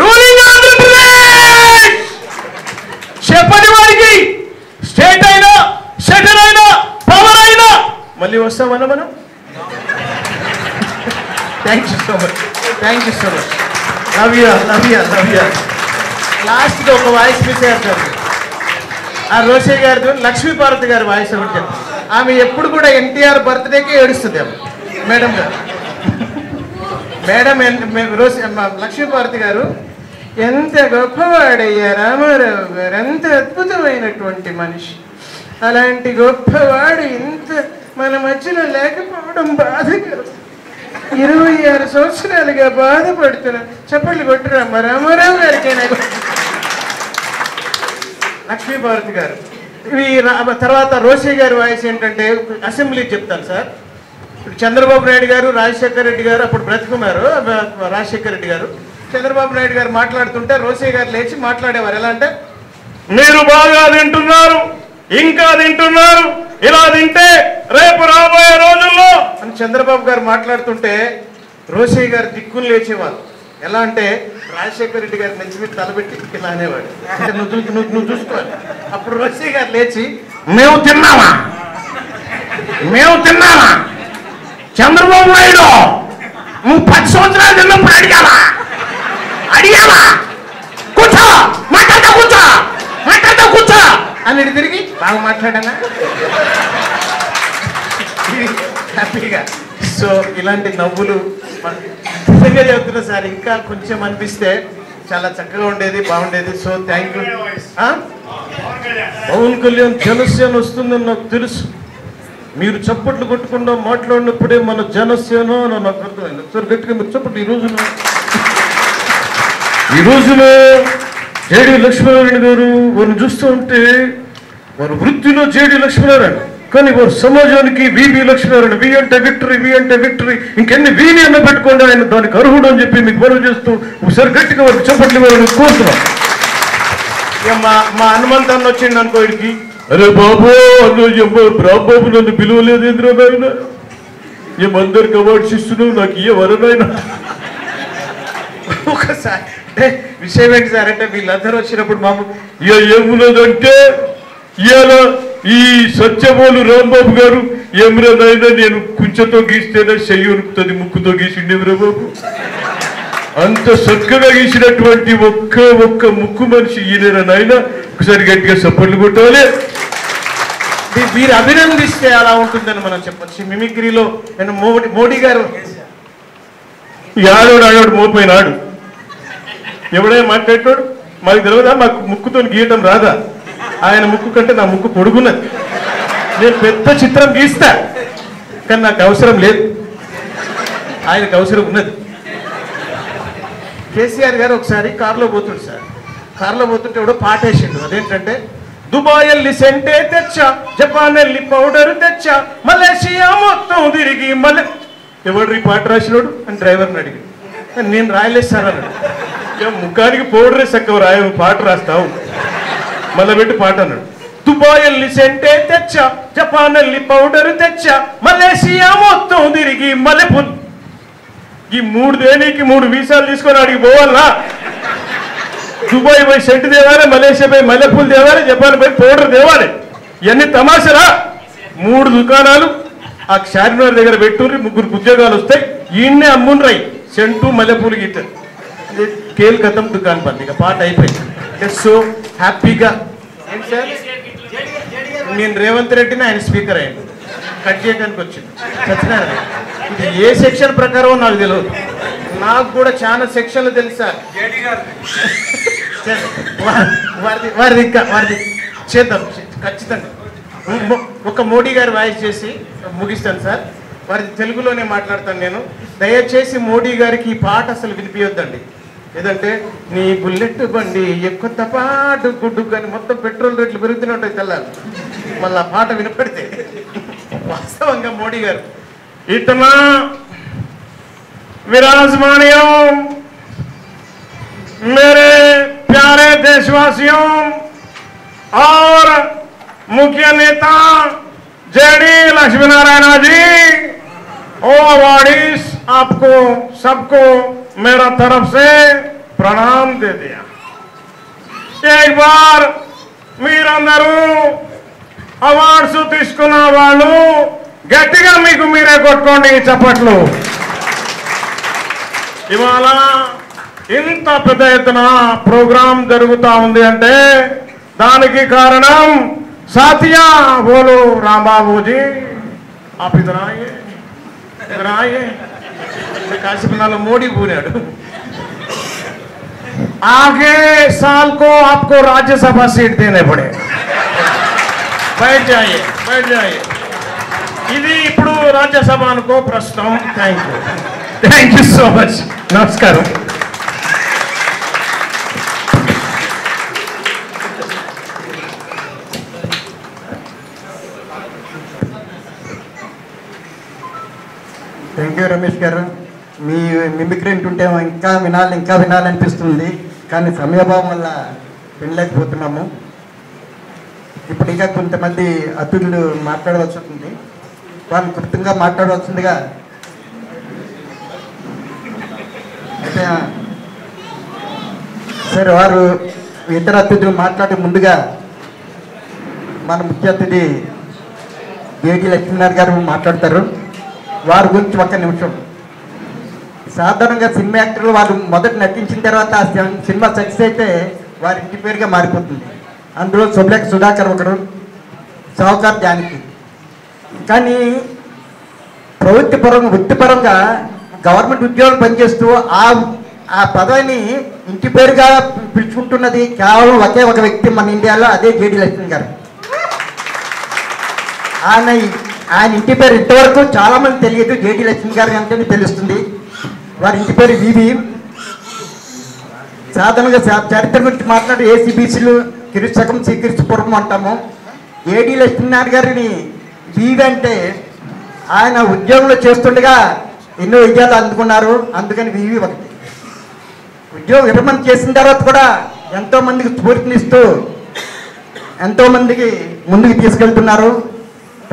రూలింగ్ ఆంధ్రప్రదేశ్. చెప్పండి వాడికి స్టేట్ అయినా సెంటర్ అయినా పవర్ అయినా. మళ్ళీ వస్తామన్నా మనం. Thank you so much, thank you so much. Navya Navya Navya లాస్ట్గా ఒక వాయిస్ మిస్ చేస్తారు. ఆ రోషే గారితో లక్ష్మీపార్వతి గారి వాయిస్ ఒకటి చెప్తారు. ఆమె ఎప్పుడు కూడా ఎన్టీఆర్ బర్త్డేకి ఏడుస్తుంది ఆమె, మేడం గారు. మేడం రోషే లక్ష్మీపార్వతి గారు ఎంత గొప్పవాడయ్యా రామారావు గారు, ఎంత అద్భుతమైనటువంటి మనిషి, అలాంటి గొప్పవాడు ఇంత మన మధ్యలో లేకపోవడం బాధగా ఇరవై ఆరు సంవత్సరాలుగా బాధపడుతున్నా. చప్పట్లు కొట్టురామ్మ రామారావు గారికైనా. లక్ష్మీభారతి గారు ఇవి. తర్వాత రోషే గారి వాయిస్ ఏంటంటే అసెంబ్లీ చెప్తాను సార్. ఇప్పుడు చంద్రబాబు నాయుడు గారు రాజశేఖర రెడ్డి గారు అప్పుడు బ్రతుకున్నారు. రాజశేఖర రెడ్డి గారు చంద్రబాబు నాయుడు గారు మాట్లాడుతుంటే రోషే గారు లేచి మాట్లాడేవారు. ఎలా అంటే, మీరు బాగా తింటున్నారు, ఇంకా తింటున్నారు, ఇలా తింటే రేపు రాబోయే రోజుల్లో అని చంద్రబాబు గారు మాట్లాడుతుంటే రోషే గారు దిక్కులు లేచేవాళ్ళు. ఎలా అంటే రాజశేఖర రెడ్డి గారు మంచి మీద తలబెట్టి ఇలా అనేవాడు, నువ్వు చూసుకోవాలి. అప్పుడు రోషే గారు లేచి, మేము తిన్నామా మేము తిన్నామా చంద్రబాబు నాయుడు నువ్వు పది సంవత్సరాలు తిన్నప్పుడు అడిగావా అడిగావా కూర్చో మాట్లాడతా కూర్చో మాట్లాడతా కూర్చో అని తిరిగి బాగా మాట్లాడానా హ్యాపీగా. సో ఇలాంటి నవ్వులు నిజంగా చెబుతున్నా సార్. ఇంకా కొంచెం అనిపిస్తే చాలా చక్కగా ఉండేది, బాగుండేది. So thank you. Pawan Kalyan Janasena వస్తుందని నాకు తెలుసు. మీరు చప్పట్లు కొట్టకుండా మాట్లాడినప్పుడే మన జనసేన నాకు అర్థమైంది. ఒకసారి గట్టిగా మీరు చప్పట్లు. ఈ రోజున ఈ రోజున జేడీ లక్ష్మీనారాయణ గారు వారిని చూస్తూ ఉంటే వారు వృత్తిలో జేడీ లక్ష్మీనారాయణ, కానీ వారు సమాజానికి వివి లక్ష్మీనారాయణ. వి అంటే విక్టరీ, వి అంటే విక్టరీ, ఇంకెన్ని వీని అన్న పెట్టుకోండి, ఆయన దానికి అర్హుడు అని చెప్పి మీకు మనవి చేస్తూ ఒకసారి గట్టిగా వారికి చప్పట్లు ఇవ్వాలని కోరుతున్నాం. మా మా హనుమంత్ అన్న వచ్చిండు అనుకో ఇడికి, అరే బాబు రాబాబు నన్ను పిలువలేదు ఎందుకు నాయన, ఏమందరికి అవార్డ్స్ ఇస్తున్నావు నాకు ఏ వరనాయన. ఒకసారి అంటే విషయం ఏంటి సార్ అంటే వీళ్ళందరూ వచ్చినప్పుడు మాకు ఏమున్నదంటే ఇలా ఈ సత్యమూలు రాంబాబు గారు ఏమరాదైనా నేను కుంచెతో గీస్తేనే చెయ్యి ఉరుకుతుంది, ముక్కుతో గీసిండేమిరా బాబు. అంత చక్కగా గీసినటువంటి ఒక్క ఒక్క ముక్కు మనిషి ఈయన నాయన. ఒకసారి గట్టిగా సపోర్ట్లు కొట్టాలి. మీరు అభినందిస్తే అలా ఉంటుందని మనం చెప్పచ్చు. మిమిక్రీలో నేను మోడీ మోడీ గారు యాదోడు ఆడోడు మోపోయినాడు, ఎవడే మాట్లాడేటోడు మాకు తెలియదా, మాకు ముక్కుతో గీయటం రాదా, ఆయన ముక్కు కంటే నా ముక్కు పొడుగున్నది, నేను పెద్ద చిత్రం గీస్తా, కానీ నాకు అవసరం లేదు, ఆయనకు అవసరం ఉన్నది. కేసీఆర్ గారు ఒకసారి కారులో పోతుండు సార్, కారులో పోతుంటే ఎవడో పాట వేసిండు, అదేంటంటే దుబాయ్ వెళ్ళి సెంటే తెచ్చా, జపాన్ వెళ్ళి పౌడర్ తెచ్చా, మలేషియా మొత్తం తిరిగి మలే. ఎవడు ఈ పాట రాసినోడు అని డ్రైవర్ని అడిగాడు. నేను రాయలేదు సార్ అన్నాడు. ముఖానికి పౌడరే చక్కవ రాయ, పాట రాస్తావు మళ్ళీ పెట్టి పాట అన్నాడు. దుబాయ్ వెళ్ళి సెంటే తెచ్చా, జపాన్ వెళ్ళి పౌడర్ తెచ్చా, మలేషియా మొత్తం తిరిగి మల్లెపు. ఈ మూడు దేనికి మూడు వీసాలు తీసుకొని అడిగి పోవాలా? దుబాయ్ పోయి సెంటు తేవాలి, మలేషియా పోయి మల్లెపూలు తేవాలి, జపాన్ పోయి పౌడర్ తేవాలి. ఇవన్నీ తమాషరా. మూడు దుకాణాలు ఆ చార్మినార్ దగ్గర పెట్టుర్రి, ముగ్గురు ఉద్యోగాలు వస్తాయి, ఈయన్నే అమ్ముండ్రై సెంటు మల్లెపూలు గీతారు. కేల్ కథం దుకాణం పంది, ఇక పాట అయిపోయింది. సో హ్యాపీగా నేను రేవంత్ రెడ్డిని ఆయన స్పీకర్ అయ్యాను, కట్ చేయడానికి వచ్చింది సత్యనారాయణ. ఇది ఏ సెక్షన్ ప్రకారం నాకు తెలియదు, నాకు కూడా చాలా సెక్షన్లు తెలుసా. వారిది వారిది ఇంకా వారిది చేద్దాం ఖచ్చితంగా. ఒక మోడీ గారి వాయిస్ చేసి ముగిస్తాను సార్, వారిది తెలుగులోనే మాట్లాడతాను నేను. దయచేసి మోడీ గారికి ఈ పాట అసలు వినిపించొద్దండి. ఏదంటే నీ బుల్లెట్ బండి ఎక్కువ పాటు గుడ్డు కానీ మొత్తం పెట్రోల్ రేట్లు పెరుగుతూనే ఉంటాయి తెల్లాలి, మళ్ళీ ఆ పాట వినపడితే. వాస్తవంగా మోడీ గారు ఇతమా విరాజమానియో మేరే ప్యారే దేశవాసియో और मुख्य नेता जेडी लक्ष्मी नारायण जी और वारिस आपको सबको मेरा तरफ से प्रणाम दे दिया। एक बार मेर अंदरू अवार्ड्स తీసుకున్న వాళ్ళు గట్టిగా మీకు మీరే కొట్టుకోండి చప్పట్లు. ఇవాళ ఇంత పెద్ద ఎత్తున ప్రోగ్రాం జరుగుతూ ఉంది అంటే దానికి కారణం సాథియా బోలు రాంబాబూజీ. ఆప్ ఇదర్ ఆయే ఇదర్ ఆయే, కాశీపల్నాలో మోడీ పూనాడు. ఆగే సాల్ కో ఆప్కో రాజ్యసభ సీట్ దేనే పడే, బయట జాయే బయట జాయే. ఇది ఇప్పుడు రాజ్యసభ అనుకో ప్రస్తుతం. Thank you thank you so much. నమస్కారం. థ్యాంక్ యూ రమేష్ గారు. మీ మిమిక్రీ ఉంటుంటే ఇంకా వినాలి ఇంకా వినాలనిపిస్తుంది, కానీ సమయభావం వల్ల వినలేకపోతున్నాము. ఇప్పుడు ఇంకా కొంతమంది అతిథులు మాట్లాడవలసి ఉంటుంది, వాళ్ళు కృతంగా మాట్లాడవలసిందిగా అయితే సరే వారు ఇతర అతిథులు మాట్లాడే ముందుగా మన ముఖ్య అతిథి జేడి లక్ష్మీనారాయణ గారు మాట్లాడతారు. వారి గురించి ఒక్క నిమిషం. సాధారణంగా సినిమా యాక్టర్లు వాళ్ళు మొదట నటించిన తర్వాత ఆ సినిమా సక్సెస్ అయితే వారి ఇంటి పేరుగా మారిపోతుంది. అందులో సుబ్లేఖ సుధాకర్ ఒకరు, సాహుకార్ జానకి. కానీ ప్రవృత్తిపరంగా వృత్తిపరంగా గవర్నమెంట్ ఉద్యోగం పనిచేస్తూ ఆ ఆ పదవిని ఇంటి పేరుగా పిలుచుకుంటున్నది కేవలం ఒకే ఒక వ్యక్తి మన ఇండియాలో, అదే జేడి లక్ష్మణ్ గారు. ఆయన ఆయన ఇంటి పేరు ఇంతవరకు చాలామంది తెలియదు, జేడి లక్ష్మణ్ గారు అంటేనే తెలుస్తుంది. వారి ఇంటి పేరు వివి. సాధారణంగా చరిత్ర గురించి మాట్లాడే ఏసీబీసీలు కిరుశకం శ్రీకృష్ణపురం అంటాము. జేడి లక్ష్మీనారాయణ గారిని వివి అంటే ఆయన ఉద్యోగంలో చేస్తుండగా ఎన్నో విజయాలు అందుకున్నారు, అందుకని వివి ఒకటి. ఉద్యోగ విరమణ చేసిన తర్వాత కూడా ఎంతోమందికి స్ఫూర్తినిస్తూ ఎంతోమందికి ముందుకు తీసుకెళ్తున్నారు,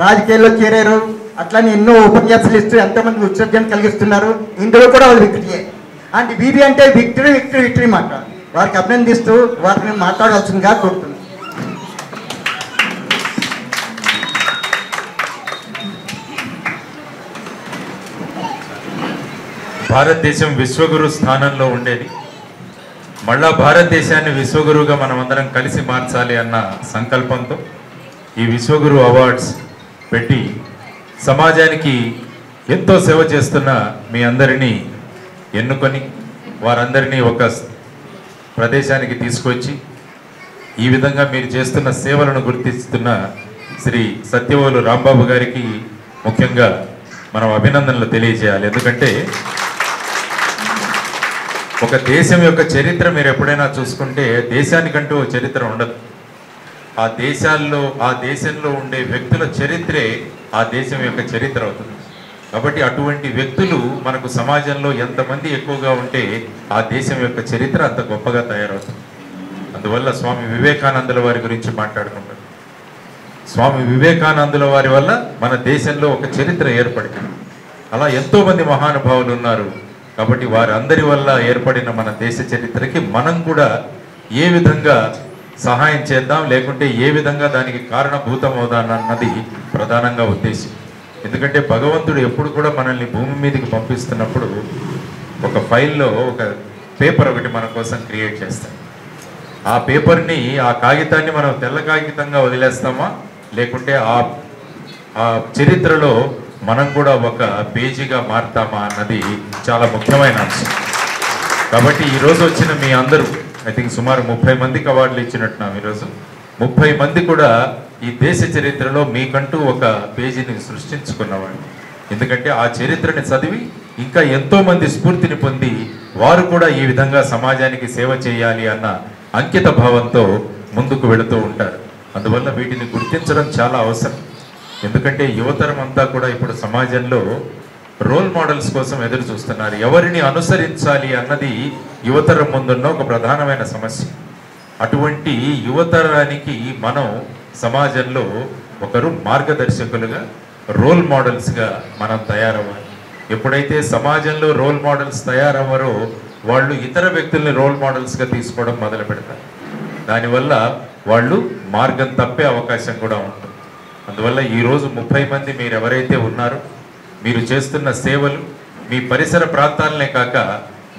రాజకీయాల్లో చేరారు, అట్లానే ఎన్నో ఉపన్యాసాలు ఇస్తూ ఎంతోమంది ఉత్సర్జన కలిగిస్తున్నారు. ఇందులో కూడా వాళ్ళు విక్టరీయే. అంటే వివి అంటే విక్టరీ విక్టరీ విక్టరీ మాట. వారికి అభినందిస్తూ వారిని మాట్లాడాల్సిందిగా కోరుతున్నాను. భారతదేశం విశ్వగురు స్థానంలో ఉండేది, మళ్ళా భారతదేశాన్ని విశ్వగురువుగా మనమందరం కలిసి మార్చాలి అన్న సంకల్పంతో ఈ విశ్వగురు అవార్డ్స్ పెట్టి సమాజానికి ఎంతో సేవ చేస్తున్న మీ అందరినీ ఎన్నుకొని వారందరినీ ఒక ప్రదేశానికి తీసుకొచ్చి ఈ విధంగా మీరు చేస్తున్న సేవలను గుర్తిస్తున్న శ్రీ సత్యవోలు రాంబాబు గారికి ముఖ్యంగా మనం అభినందనలు తెలియజేయాలి. ఎందుకంటే ఒక దేశం యొక్క చరిత్ర మీరు ఎప్పుడైనా చూసుకుంటే దేశానికంటూ చరిత్ర ఉండదు. ఆ దేశాల్లో ఆ దేశంలో ఉండే వ్యక్తుల చరిత్రే ఆ దేశం యొక్క చరిత్ర అవుతుంది. కాబట్టి అటువంటి వ్యక్తులు మనకు సమాజంలో ఎంతమంది ఎక్కువగా ఉంటే ఆ దేశం యొక్క చరిత్ర అంత గొప్పగా తయారవుతుంది. అందువల్ల స్వామి వివేకానందుల వారి గురించి మాట్లాడుకుంటారు. స్వామి వివేకానందుల వారి వల్ల మన దేశంలో ఒక చరిత్ర ఏర్పడింది. అలా ఎంతోమంది మహానుభావులు ఉన్నారు. కాబట్టి వారందరి వల్ల ఏర్పడిన మన దేశ చరిత్రకి మనం కూడా ఏ విధంగా సహాయం చేద్దాం, లేకుంటే ఏ విధంగా దానికి కారణభూతం అవుదానన్నది ప్రధానంగా ఉద్దేశం. ఎందుకంటే భగవంతుడు ఎప్పుడు కూడా మనల్ని భూమి మీదకి పంపిస్తున్నప్పుడు ఒక ఫైల్లో ఒక పేపర్ ఒకటి మన కోసం క్రియేట్ చేస్తాం. ఆ పేపర్ని, ఆ కాగితాన్ని మనం తెల్ల కాగితంగా వదిలేస్తామా, లేకుంటే ఆ ఆ చరిత్రలో మనం కూడా ఒక పేజీగా మారుతామా అన్నది చాలా ముఖ్యమైన అంశం. కాబట్టి ఈరోజు వచ్చిన మీ అందరూ, ఐ థింక్ సుమారు ముప్పై మందికి అవార్డులు ఇచ్చినట్టున్నాం. ఈరోజు ముప్పై మంది కూడా ఈ దేశ చరిత్రలో మీకంటూ ఒక పేజీని సృష్టించుకున్నవాడు. ఎందుకంటే ఆ చరిత్రని చదివి ఇంకా ఎంతోమంది స్ఫూర్తిని పొంది వారు కూడా ఈ విధంగా సమాజానికి సేవ చేయాలి అన్న అంకిత భావంతో ముందుకు వెళుతూ ఉంటారు. అందువల్ల వీటిని గుర్తించడం చాలా అవసరం. ఎందుకంటే యువతరం అంతా కూడా ఇప్పుడు సమాజంలో రోల్ మోడల్స్ కోసం ఎదురు చూస్తున్నారు. ఎవరిని అనుసరించాలి అన్నది యువతరం ముందున్న ఒక ప్రధానమైన సమస్య. అటువంటి యువతరానికి మనం సమాజంలో ఒకరు మార్గదర్శకులుగా, రోల్ మోడల్స్గా మనం తయారవ్వాలి. ఎప్పుడైతే సమాజంలో రోల్ మోడల్స్ తయారవ్వరో వాళ్ళు ఇతర వ్యక్తుల్ని రోల్ మోడల్స్గా తీసుకోవడం మొదలు పెడతారు. దానివల్ల వాళ్ళు మార్గం తప్పే అవకాశం కూడా ఉంటుంది. అందువల్ల ఈరోజు ముప్పై మంది మీరు ఎవరైతే ఉన్నారో, మీరు చేస్తున్న సేవలు మీ పరిసర ప్రాంతాలనే కాక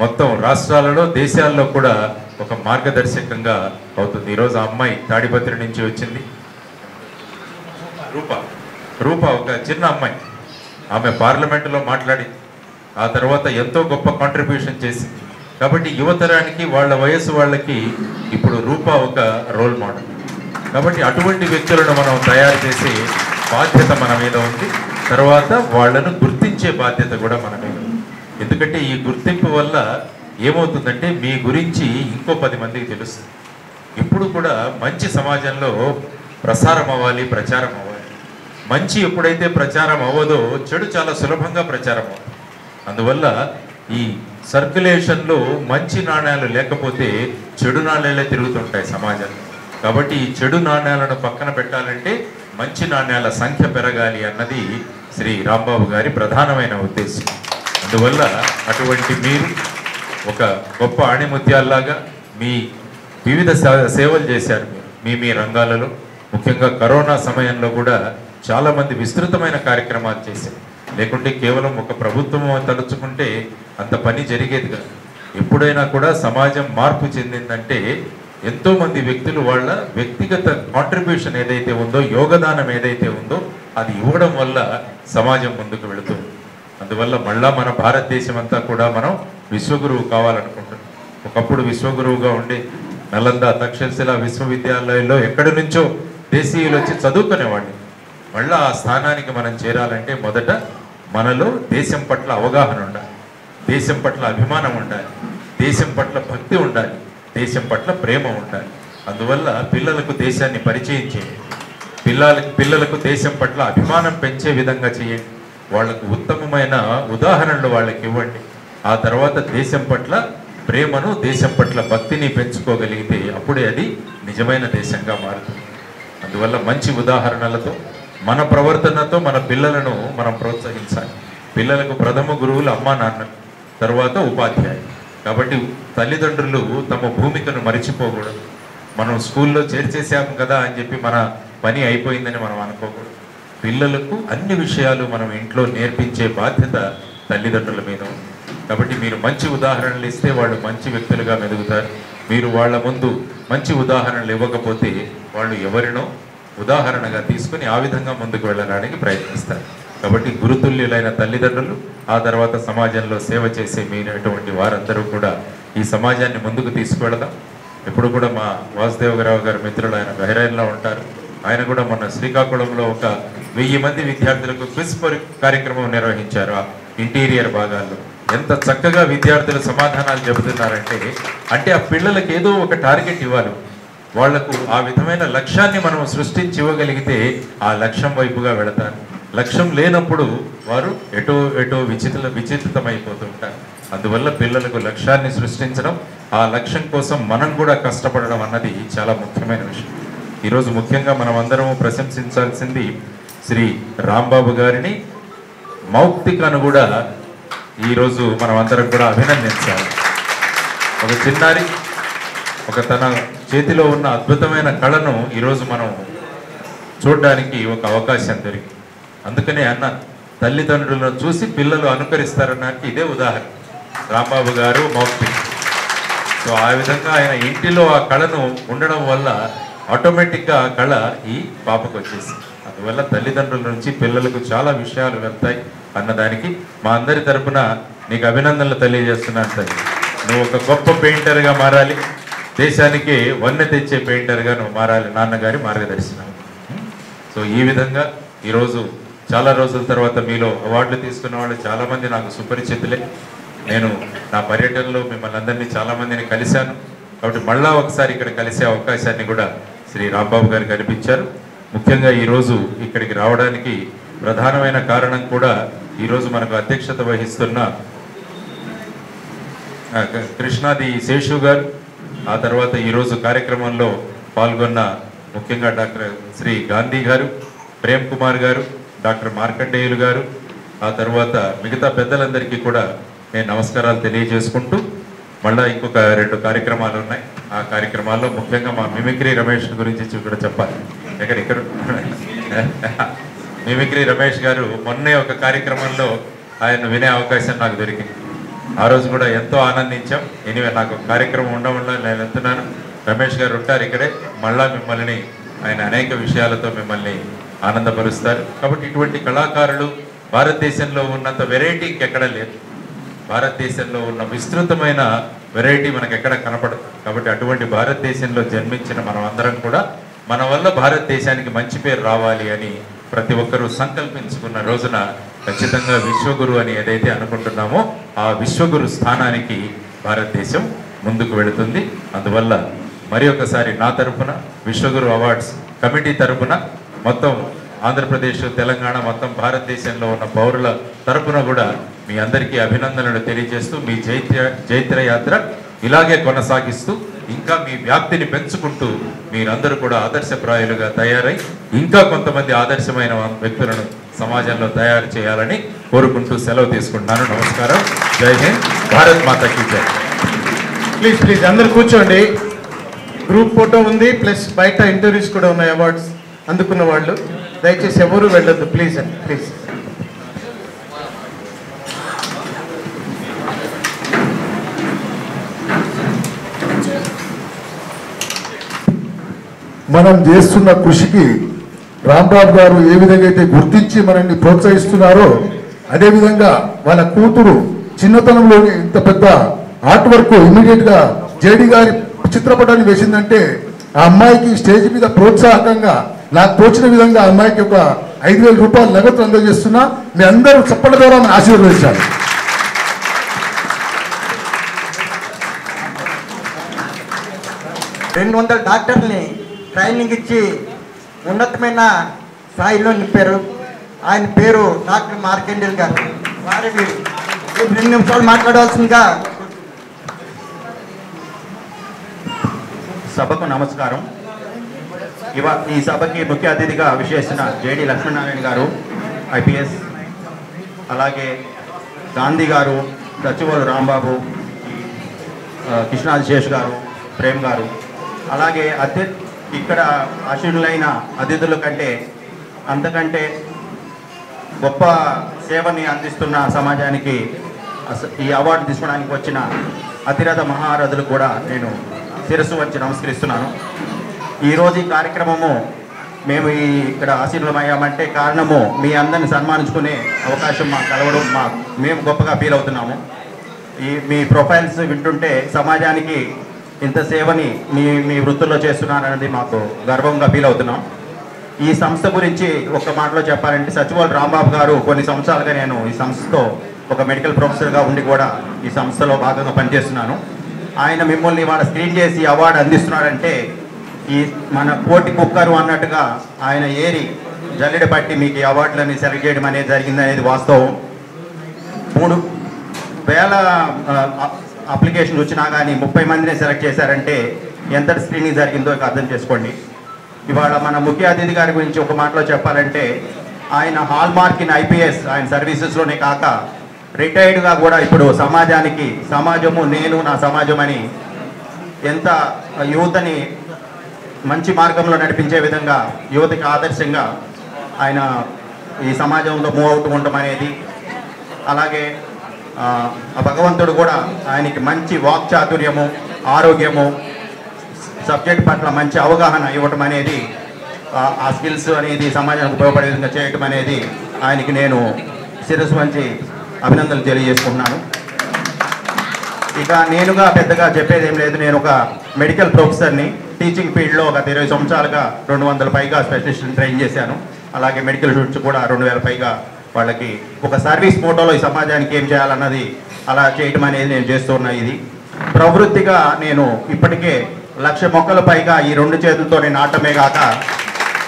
మొత్తం రాష్ట్రాలలో, దేశాల్లో కూడా ఒక మార్గదర్శకంగా అవుతుంది. ఈరోజు ఆ అమ్మాయి తాడిపత్రి నుంచి వచ్చింది, రూప రూప ఒక చిన్న అమ్మాయి. ఆమె పార్లమెంటులో మాట్లాడి ఆ తర్వాత ఎంతో గొప్ప కాంట్రిబ్యూషన్ చేసింది. కాబట్టి యువతరానికి, వాళ్ళ వయసు వాళ్ళకి ఇప్పుడు రూప ఒక రోల్ మోడల్. కాబట్టి అటువంటి వ్యక్తులను మనం తయారు చేసే బాధ్యత మన మీద ఉంది. తర్వాత వాళ్ళను గుర్తించే బాధ్యత కూడా మన మీద ఉంది. ఎందుకంటే ఈ గుర్తింపు వల్ల ఏమవుతుందంటే మీ గురించి ఇంకో పది మందికి తెలుస్తుంది. ఇప్పుడు కూడా మంచి సమాజంలో ప్రసారం అవ్వాలి, ప్రచారం అవ్వాలి. మంచి ఎప్పుడైతే ప్రచారం అవ్వదో చెడు చాలా సులభంగా ప్రచారం అవుతుంది. అందువల్ల ఈ సర్క్యులేషన్లో మంచి నాణ్యాలు లేకపోతే చెడు నాణ్యాలే తిరుగుతుంటాయి సమాజంలో. కాబట్టి ఈ చెడు నాణ్యాలను పక్కన పెట్టాలంటే మంచి నాణ్యాల సంఖ్య పెరగాలి అన్నది శ్రీ రాంబాబు గారి ప్రధానమైన ఉద్దేశం. అందువల్ల అటువంటి మీరు ఒక గొప్ప ఆణిముత్యాల్లాగా మీ వివిధ సేవలు చేశారు. మీ మీ రంగాలలో ముఖ్యంగా కరోనా సమయంలో కూడా చాలామంది విస్తృతమైన కార్యక్రమాలు చేశారు. లేకుంటే కేవలం ఒక ప్రభుత్వం తలుచుకుంటే అంత పని జరిగేది కాదు. ఎప్పుడైనా కూడా సమాజం మార్పు చెందిందంటే ఎంతోమంది వ్యక్తులు వాళ్ళ వ్యక్తిగత కాంట్రిబ్యూషన్ ఏదైతే ఉందో, యోగదానం ఏదైతే ఉందో అది ఇవ్వడం వల్ల సమాజం ముందుకు వెళుతుంది. అందువల్ల మళ్ళా మన భారతదేశం అంతా కూడా మనం విశ్వగురువు కావాలనుకుంటున్నాం. ఒకప్పుడు విశ్వగురువుగా ఉండే నలంద, తక్షశిల విశ్వవిద్యాలయాల్లో ఎక్కడి నుంచో దేశీయులు వచ్చి చదువుకునేవాడిని. మళ్ళీ ఆ స్థానానికి మనం చేరాలంటే మొదట మనలో దేశం పట్ల అవగాహన ఉండాలి, దేశం పట్ల అభిమానం ఉండాలి, దేశం పట్ల భక్తి ఉండాలి, దేశం పట్ల ప్రేమ ఉండాలి. అందువల్ల పిల్లలకు దేశాన్ని పరిచయం చేయండి. పిల్లల పిల్లలకు దేశం పట్ల అభిమానం పెంచే విధంగా చేయండి. వాళ్ళకు ఉత్తమమైన ఉదాహరణలు వాళ్ళకి ఇవ్వండి. ఆ తర్వాత దేశం పట్ల ప్రేమను, దేశం పట్ల భక్తిని పెంచుకోగలిగితే అప్పుడే అది నిజమైన దేశంగా మారుతుంది. అందువల్ల మంచి ఉదాహరణలతో, మన ప్రవర్తనతో మన పిల్లలను మనం ప్రోత్సహించాలి. పిల్లలకు ప్రథమ గురువులు అమ్మా నాన్న, తర్వాత ఉపాధ్యాయులు. కాబట్టి తల్లిదండ్రులు తమ భూమికను మరిచిపోకూడదు. మనం స్కూల్లో చేర్చేసాం కదా అని చెప్పి మన పని అయిపోయిందని మనం అనుకోకూడదు. పిల్లలకు అన్ని విషయాలు మనం ఇంట్లో నేర్పించే బాధ్యత తల్లిదండ్రుల మీద ఉంది. కాబట్టి మీరు మంచి ఉదాహరణలు ఇస్తే వాళ్ళు మంచి వ్యక్తులుగా మెదుగుతారు. మీరు వాళ్ళ ముందు మంచి ఉదాహరణలు ఇవ్వకపోతే వాళ్ళు ఎవరినో ఉదాహరణగా తీసుకుని ఆ విధంగా ముందుకు వెళ్ళడానికి ప్రయత్నిస్తారు. కాబట్టి గురుతుల్యులైన తల్లిదండ్రులు, ఆ తర్వాత సమాజంలో సేవ చేసే మీనటువంటి వారందరూ కూడా ఈ సమాజాన్ని ముందుకు తీసుకువెళదాం. ఎప్పుడు కూడా మా వాసుదేవరావు గారి మిత్రులు, ఆయన బహిరాయిలో ఉంటారు, ఆయన కూడా మొన్న శ్రీకాకుళంలో ఒక వెయ్యి మంది విద్యార్థులకు క్విజ్ కార్యక్రమం నిర్వహించారు. ఆ ఇంటీరియర్ భాగాల్లో ఎంత చక్కగా విద్యార్థులు సమాధానాలు చెబుతున్నారంటే, అంటే ఆ పిల్లలకు ఏదో ఒక టార్గెట్ ఇవ్వాలి. వాళ్లకు ఆ విధమైన లక్ష్యాన్ని మనం సృష్టించి ఇవ్వగలిగితే ఆ లక్ష్యం వైపుగా వెళతారు. లక్ష్యం లేనప్పుడు వారు ఎటో ఎటో విచిత్ర విచిత్రితమైపోతూ ఉంటారు. అందువల్ల పిల్లలకు లక్ష్యాన్ని సృష్టించడం, ఆ లక్ష్యం కోసం మనం కూడా కష్టపడడం అన్నది చాలా ముఖ్యమైన విషయం. ఈరోజు ముఖ్యంగా మనం అందరము ప్రశంసించాల్సింది శ్రీ రాంబాబు గారిని, మౌక్తికను కూడా ఈరోజు మనం అందరం కూడా అభినందించాలి. ఒక చిన్నారి ఒక తన చేతిలో ఉన్న అద్భుతమైన కళను ఈరోజు మనం చూడడానికి ఒక అవకాశం దొరికింది. అందుకనే అన్న తల్లిదండ్రులను చూసి పిల్లలు అనుకరిస్తారనడానికి ఇదే ఉదాహరణ. రాంబాబు గారు మౌక్తి. సో ఆ విధంగా ఆయన ఇంటిలో ఆ కళను ఉండడం వల్ల ఆటోమేటిక్గా ఆ కళ ఈ పాపకు వచ్చేసి, అందువల్ల తల్లిదండ్రుల నుంచి పిల్లలకు చాలా విషయాలు వెళ్తాయి అన్నదానికి మా అందరి తరఫున నీకు అభినందనలు తెలియజేస్తున్నాను తల్లి. నువ్వు ఒక గొప్ప పెయింటర్గా మారాలి, దేశానికి వన్నె తెచ్చే పెయింటర్గా నువ్వు మారాలి నాన్నగారి మార్గదర్శనం. సో ఈ విధంగా ఈరోజు చాలా రోజుల తర్వాత మీలో అవార్డులు తీసుకున్న వాళ్ళు చాలామంది నాకు సుపరిచితులే. నేను నా పర్యటనలో మిమ్మల్ని అందరినీ చాలామందిని కలిశాను. కాబట్టి మళ్ళా ఒకసారి ఇక్కడ కలిసే అవకాశాన్ని కూడా శ్రీ రాంబాబు గారు కనిపించారు. ముఖ్యంగా ఈరోజు ఇక్కడికి రావడానికి ప్రధానమైన కారణం కూడా ఈరోజు మనకు అధ్యక్షత వహిస్తున్న కృష్ణాది శేషు గారు, ఆ తర్వాత ఈరోజు కార్యక్రమంలో పాల్గొన్న ముఖ్యంగా డాక్టర్ శ్రీ గాంధీ గారు, ప్రేమ్ కుమార్ గారు, డాక్టర్ మార్కండేయులు గారు, ఆ తర్వాత మిగతా పెద్దలందరికీ కూడా నేను నమస్కారాలు తెలియజేసుకుంటూ, మళ్ళీ ఇంకొక రెండు కార్యక్రమాలు ఉన్నాయి. ఆ కార్యక్రమాల్లో ముఖ్యంగా మా మిమిక్రీ రమేష్ గురించి కూడా చెప్పాలి. ఎక్కడెక్కడ మిమిక్రీ రమేష్ గారు మొన్నే ఒక కార్యక్రమంలో ఆయన వినే అవకాశం నాకు దొరికింది. ఆ రోజు కూడా ఎంతో ఆనందించాం. ఎనివే నాకు కార్యక్రమం ఉండవల్ల నేను వెళ్తున్నాను. రమేష్ గారు ఉంటారు ఇక్కడే, మళ్ళా మిమ్మల్ని ఆయన అనేక విషయాలతో మిమ్మల్ని ఆనందపరుస్తారు. కాబట్టి ఇటువంటి కళాకారులు భారతదేశంలో ఉన్నంత వెరైటీ ఇంకెక్కడ లేదు. భారతదేశంలో ఉన్న విస్తృతమైన వెరైటీ మనకు ఎక్కడ కనపడదు. కాబట్టి అటువంటి భారతదేశంలో జన్మించిన మనం అందరం కూడా మన వల్ల భారతదేశానికి మంచి పేరు రావాలి అని ప్రతి ఒక్కరూ సంకల్పించుకున్న రోజున ఖచ్చితంగా విశ్వగురు అని ఏదైతే అనుకుంటున్నామో ఆ విశ్వగురు స్థానానికి భారతదేశం ముందుకు వెళుతుంది. అందువల్ల మరి ఒకసారి నా తరఫున, విశ్వగురు అవార్డ్స్ కమిటీ తరఫున, మొత్తం ఆంధ్రప్రదేశ్, తెలంగాణ, మొత్తం భారతదేశంలో ఉన్న పౌరుల తరఫున కూడా మీ అందరికీ అభినందనలు తెలియజేస్తూ, మీ జైత్ర జైత్రయాత్ర ఇలాగే కొనసాగిస్తూ, ఇంకా మీ వ్యాప్తిని పెంచుకుంటూ మీరందరూ కూడా ఆదర్శప్రాయులుగా తయారై ఇంకా కొంతమంది ఆదర్శమైన వ్యక్తులను సమాజంలో తయారు చేయాలని కోరుకుంటూ సెలవు తీసుకుంటున్నాను. నమస్కారం. జై హింద్. భారత్ మాతాకి జై. ప్లీజ్ ప్లీజ్ అందరు కూర్చోండి. గ్రూప్ ఫోటో ఉంది, ప్లస్ బయట ఇంటర్వ్యూస్ కూడా ఉన్నాయి. అవార్డ్స్ అందుకున్న వాళ్ళు దయచేసి ఎవరు వెళ్ళొద్దు ప్లీజ్ అండి, ప్లీజ్. మనం చేస్తున్న కృషికి రాంబాబు గారు ఏ విధంగా అయితే గుర్తించి మనల్ని ప్రోత్సహిస్తున్నారో, అదేవిధంగా వాళ్ళ కూతురు చిన్నతనంలోనే ఇంత పెద్ద ఆర్ట్ వర్క్ ఇమీడియట్గా జేడీ గారి చిత్రపటాన్ని వేసిందంటే ఆ అమ్మాయికి స్టేజ్ మీద ప్రోత్సాహకంగా నాకు తోచిన విధంగా ఆ అమ్మాయికి ఒక ఐదు వేల రూపాయలు నగదు అందజేస్తున్నా. మీ అందరూ చప్పట్ల ద్వారా ఆశీర్వదించాలి. రెండు వందల డాక్టర్ని ట్రైనింగ్ ఇచ్చి ఉన్నతమైన స్థాయిలో నింపారు. ఆయన పేరు డాక్టర్ మార్కండేయులు గారు. వారికి రెండు నిమిషాలు మాట్లాడాల్సిందిగా. సభకు నమస్కారం. ఇవా ఈ సభకి ముఖ్య అతిథిగా విచ్చేసిన జేడి లక్ష్మీనారాయణ గారు ఐపీఎస్, అలాగే గాంధీ గారు, సచివాలు రాంబాబు, కృష్ణాదిశేష్ గారు, ప్రేమ్ గారు, అలాగే అతి ఇక్కడ ఆశీనులైన అతిథుల కంటే అంతకంటే గొప్ప సేవని అందిస్తున్న సమాజానికి ఈ అవార్డు తీసుకోవడానికి వచ్చిన అతిరథ మహారథులకు కూడా నేను శిరస్సు వంచి నమస్కరిస్తున్నాను. ఈరోజు ఈ కార్యక్రమము మేము ఈ ఇక్కడ ఆశీర్వమయ్యామంటే కారణము మీ అందరిని సన్మానించుకునే అవకాశం మాకు కలవడం మా మేము గొప్పగా ఫీల్ అవుతున్నాము. ఈ మీ ప్రొఫైల్స్ వింటుంటే సమాజానికి ఇంత సేవని మీ మీ వృత్తుల్లో చేస్తున్నారనేది మాకు గర్వంగా ఫీల్ అవుతున్నాం. ఈ సంస్థ గురించి ఒక మాటలో చెప్పాలంటే సచివాలయం రాంబాబు గారు కొన్ని సంవత్సరాలుగా నేను ఈ సంస్థతో ఒక మెడికల్ ప్రొఫెసర్గా ఉండి కూడా ఈ సంస్థలో భాగంగా పనిచేస్తున్నాను. ఆయన మిమ్మల్ని వాళ్ళ స్క్రీన్ చేసి అవార్డు అందిస్తున్నారంటే ఈ మన కోటి కుక్కరు అన్నట్టుగా ఆయన ఏరి జల్లెడ పట్టి మీకు ఈ అవార్డులని సెలెక్ట్ చేయడం అనేది జరిగింది అనేది వాస్తవం. మూడు వేల అప్లికేషన్లు వచ్చినా కానీ ముప్పై మందినే సెలెక్ట్ చేశారంటే ఎంత స్క్రీనింగ్ జరిగిందో అర్థం చేసుకోండి. ఇవాళ మన ముఖ్య అతిథి గారి గురించి ఒక మాటలో చెప్పాలంటే ఆయన హాల్ మార్క్ ఇన్ ఐపీఎస్ ఆయన సర్వీసెస్లోనే కాక రిటైర్డ్గా కూడా ఇప్పుడు సమాజానికి సమాజము నేను నా సమాజం అని ఎంత యువతని మంచి మార్గంలో నడిపించే విధంగా యువతకి ఆదర్శంగా ఆయన ఈ సమాజంలో మూవ్ అవుతూ ఉండడం అనేది, అలాగే ఆ భగవంతుడు కూడా ఆయనకి మంచి వాక్ చాతుర్యము ఆరోగ్యము సబ్జెక్ట్ పట్ల మంచి అవగాహన ఇవ్వటం అనేది ఆ స్కిల్స్ అనేది సమాజానికి ఉపయోగపడే విధంగా చేయటం అనేది ఆయనకి నేను శిరస్సు వంచి అభినందనలు తెలియజేసుకుంటున్నాను. ఇక నేనుగా పెద్దగా చెప్పేది ఏం లేదు. నేను ఒక మెడికల్ ప్రొఫెసర్ని, టీచింగ్ ఫీల్డ్లో ఒక ఇరవై సంవత్సరాలుగా రెండు వందల పైగా స్పెషలిస్టులను ట్రైన్ చేశాను. అలాగే మెడికల్ స్టూడెంట్స్ కూడా రెండు వేల పైగా వాళ్ళకి ఒక సర్వీస్ మోటోలో ఈ సమాజానికి ఏం చేయాలన్నది అలా చేయటం అనేది నేను చేస్తున్నా. ఇది ప్రవృత్తిగా నేను ఇప్పటికే లక్ష మొక్కల పైగా ఈ రెండు చేతులతో నేను నాటమే కాక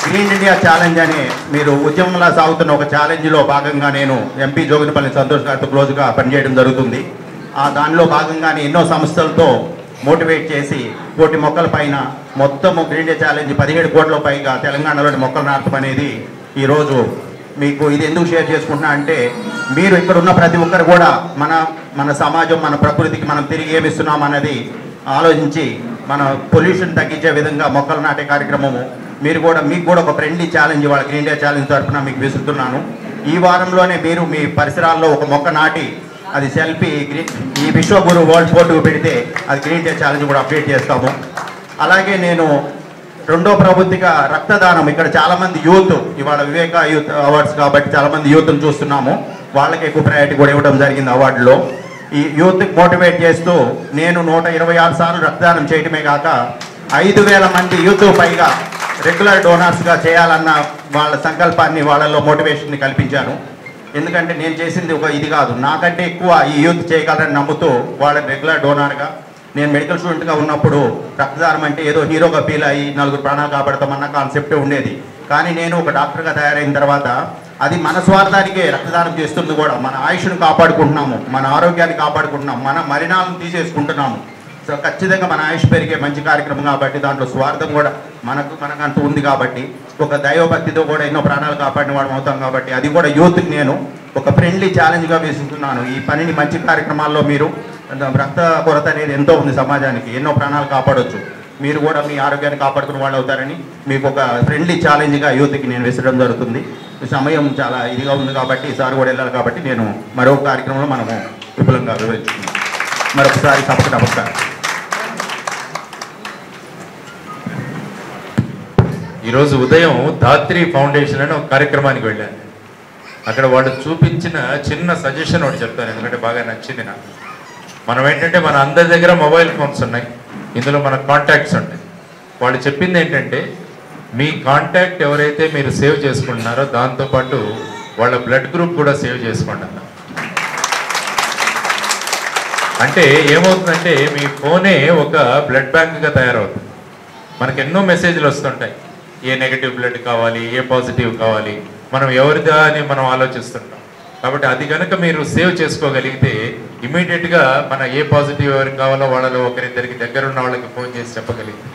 గ్రీన్ ఇండియా ఛాలెంజ్ అని మీరు ఉద్యమంలా సాగుతున్న ఒక ఛాలెంజ్లో భాగంగా నేను ఎంపీ జోగినపల్లి సంతోష్ గారితో క్లోజ్గా పనిచేయడం జరుగుతుంది. ఆ దానిలో భాగంగానే ఎన్నో సంస్థలతో మోటివేట్ చేసి కోటి మొక్కల పైన మొత్తము గ్రీన్ ఇండియా ఛాలెంజ్ పదిహేడు కోట్ల పైగా తెలంగాణలోని మొక్కలు నాటం అనేది ఈరోజు మీకు ఇది ఎందుకు షేర్ చేసుకుంటున్నా అంటే మీరు ఇక్కడ ఉన్న ప్రతి ఒక్కరు కూడా మన మన సమాజం మన ప్రకృతికి మనం తిరిగి ఏమిస్తున్నాం అనేది ఆలోచించి మన పొల్యూషన్ తగ్గించే విధంగా మొక్కలు నాటే కార్యక్రమము మీరు కూడా మీకు కూడా ఒక ఫ్రెండ్లీ ఛాలెంజ్ వాళ్ళ గ్రీన్ ఇండియా ఛాలెంజ్ తరఫున మీకు విసురుతున్నాను. ఈ వారంలోనే మీరు మీ పరిసరాల్లో ఒక మొక్క నాటి అది సెల్ఫీ గ్రీన్ ఈ విశ్వగురు వరల్డ్ ఫోటో పెడితే అది గ్రీన్ ఇండియా ఛాలెంజ్ కూడా అప్డేట్ చేస్తాము. అలాగే నేను రెండో ప్రవృత్తిగా రక్తదానం ఇక్కడ చాలామంది యూత్ ఇవాళ వివేకా యూత్ అవార్డ్స్ కాబట్టి చాలామంది యూత్ను చూస్తున్నాము. వాళ్ళకి ఎక్కువ ప్రయారిటీ కూడా ఇవ్వడం జరిగింది అవార్డులో. ఈ యూత్కి మోటివేట్ చేస్తూ నేను నూట ఇరవై ఆరు సార్లు రక్తదానం చేయటమే కాక ఐదు వేల మంది యూత్ పైగా రెగ్యులర్ డోనర్స్గా చేయాలన్న వాళ్ళ సంకల్పాన్ని వాళ్ళలో మోటివేషన్ని కల్పించాను. ఎందుకంటే నేను చేసింది ఒక ఇది కాదు, నాకంటే ఎక్కువ ఈ యూత్ చేయగలరని నమ్ముతూ వాళ్ళని రెగ్యులర్ డోనర్గా నేను మెడికల్ స్టూడెంట్గా ఉన్నప్పుడు రక్తదానం అంటే ఏదో హీరోగా ఫీల్ అయ్యి నలుగురు ప్రాణాలు కాపాడతామన్న కాన్సెప్టే ఉండేది. కానీ నేను ఒక డాక్టర్గా తయారైన తర్వాత అది మన స్వార్థానికే రక్తదానం చేస్తుంది కూడా. మన ఆయుష్ను కాపాడుకుంటున్నాము, మన ఆరోగ్యాన్ని కాపాడుకుంటున్నాము, మన మరణాలను తీసేసుకుంటున్నాము. సో ఖచ్చితంగా మన ఆయుష్ పెరిగే మంచి కార్యక్రమం కాబట్టి దాంట్లో స్వార్థం కూడా మనకు మనకంటూ ఉంది కాబట్టి ఒక దైవభక్తితో కూడా ఎన్నో ప్రాణాలు కాపాడిన వాళ్ళం అవుతాం కాబట్టి అది కూడా యూత్కి నేను ఒక ఫ్రెండ్లీ ఛాలెంజ్గా వేస్తున్నాను. ఈ పనిని మంచి కార్యక్రమాల్లో మీరు రక్త కొరత అనేది ఎంతో ఉంది సమాజానికి, ఎన్నో ప్రాణాలు కాపాడవచ్చు. మీరు కూడా మీ ఆరోగ్యాన్ని కాపాడుకున్న వాళ్ళు అవుతారని మీకు ఒక ఫ్రెండ్లీ ఛాలెంజ్గా యూత్కి నేను విసరడం జరుగుతుంది. సమయం చాలా ఇదిగా ఉంది కాబట్టి ఈసారి కూడా వెళ్ళాలి కాబట్టి నేను మరొక కార్యక్రమంలో మనము విపులంగా వివరించుకున్నాం. మరొకసారి తప్పక నమస్కారం. ఈరోజు ఉదయం ధాత్రి ఫౌండేషన్ అనే ఒక కార్యక్రమానికి వెళ్ళాను. అక్కడ వాళ్ళు చూపించిన చిన్న సజెషన్ ఒకటి చెప్తాను, ఎందుకంటే బాగా నచ్చింది నాకు. మనం ఏంటంటే మన అందరి దగ్గర మొబైల్ ఫోన్స్ ఉన్నాయి, ఇందులో మన కాంటాక్ట్స్ ఉంటాయి. వాళ్ళు చెప్పింది ఏంటంటే మీ కాంటాక్ట్ ఎవరైతే మీరు సేవ్ చేసుకుంటున్నారో దాంతోపాటు వాళ్ళ బ్లడ్ గ్రూప్ కూడా సేవ్ చేసుకోండి. అంటే ఏమవుతుందంటే మీ ఫోనే ఒక బ్లడ్ బ్యాంక్గా తయారవుతుంది. మనకు ఎన్నో మెసేజ్లు వస్తుంటాయి, ఏ నెగిటివ్ బ్లడ్ కావాలి, ఏ పాజిటివ్ కావాలి, మనం ఎవరిదా అని మనం ఆలోచిస్తుంటాం. కాబట్టి అది కనుక మీరు సేవ్ చేసుకోగలిగితే ఇమీడియట్గా మన ఏ పాజిటివ్ ఎవరికి కావాలో వాళ్ళలో ఒకరిద్దరికి దగ్గరున్న వాళ్ళకి ఫోన్ చేసి చెప్పగలిగితే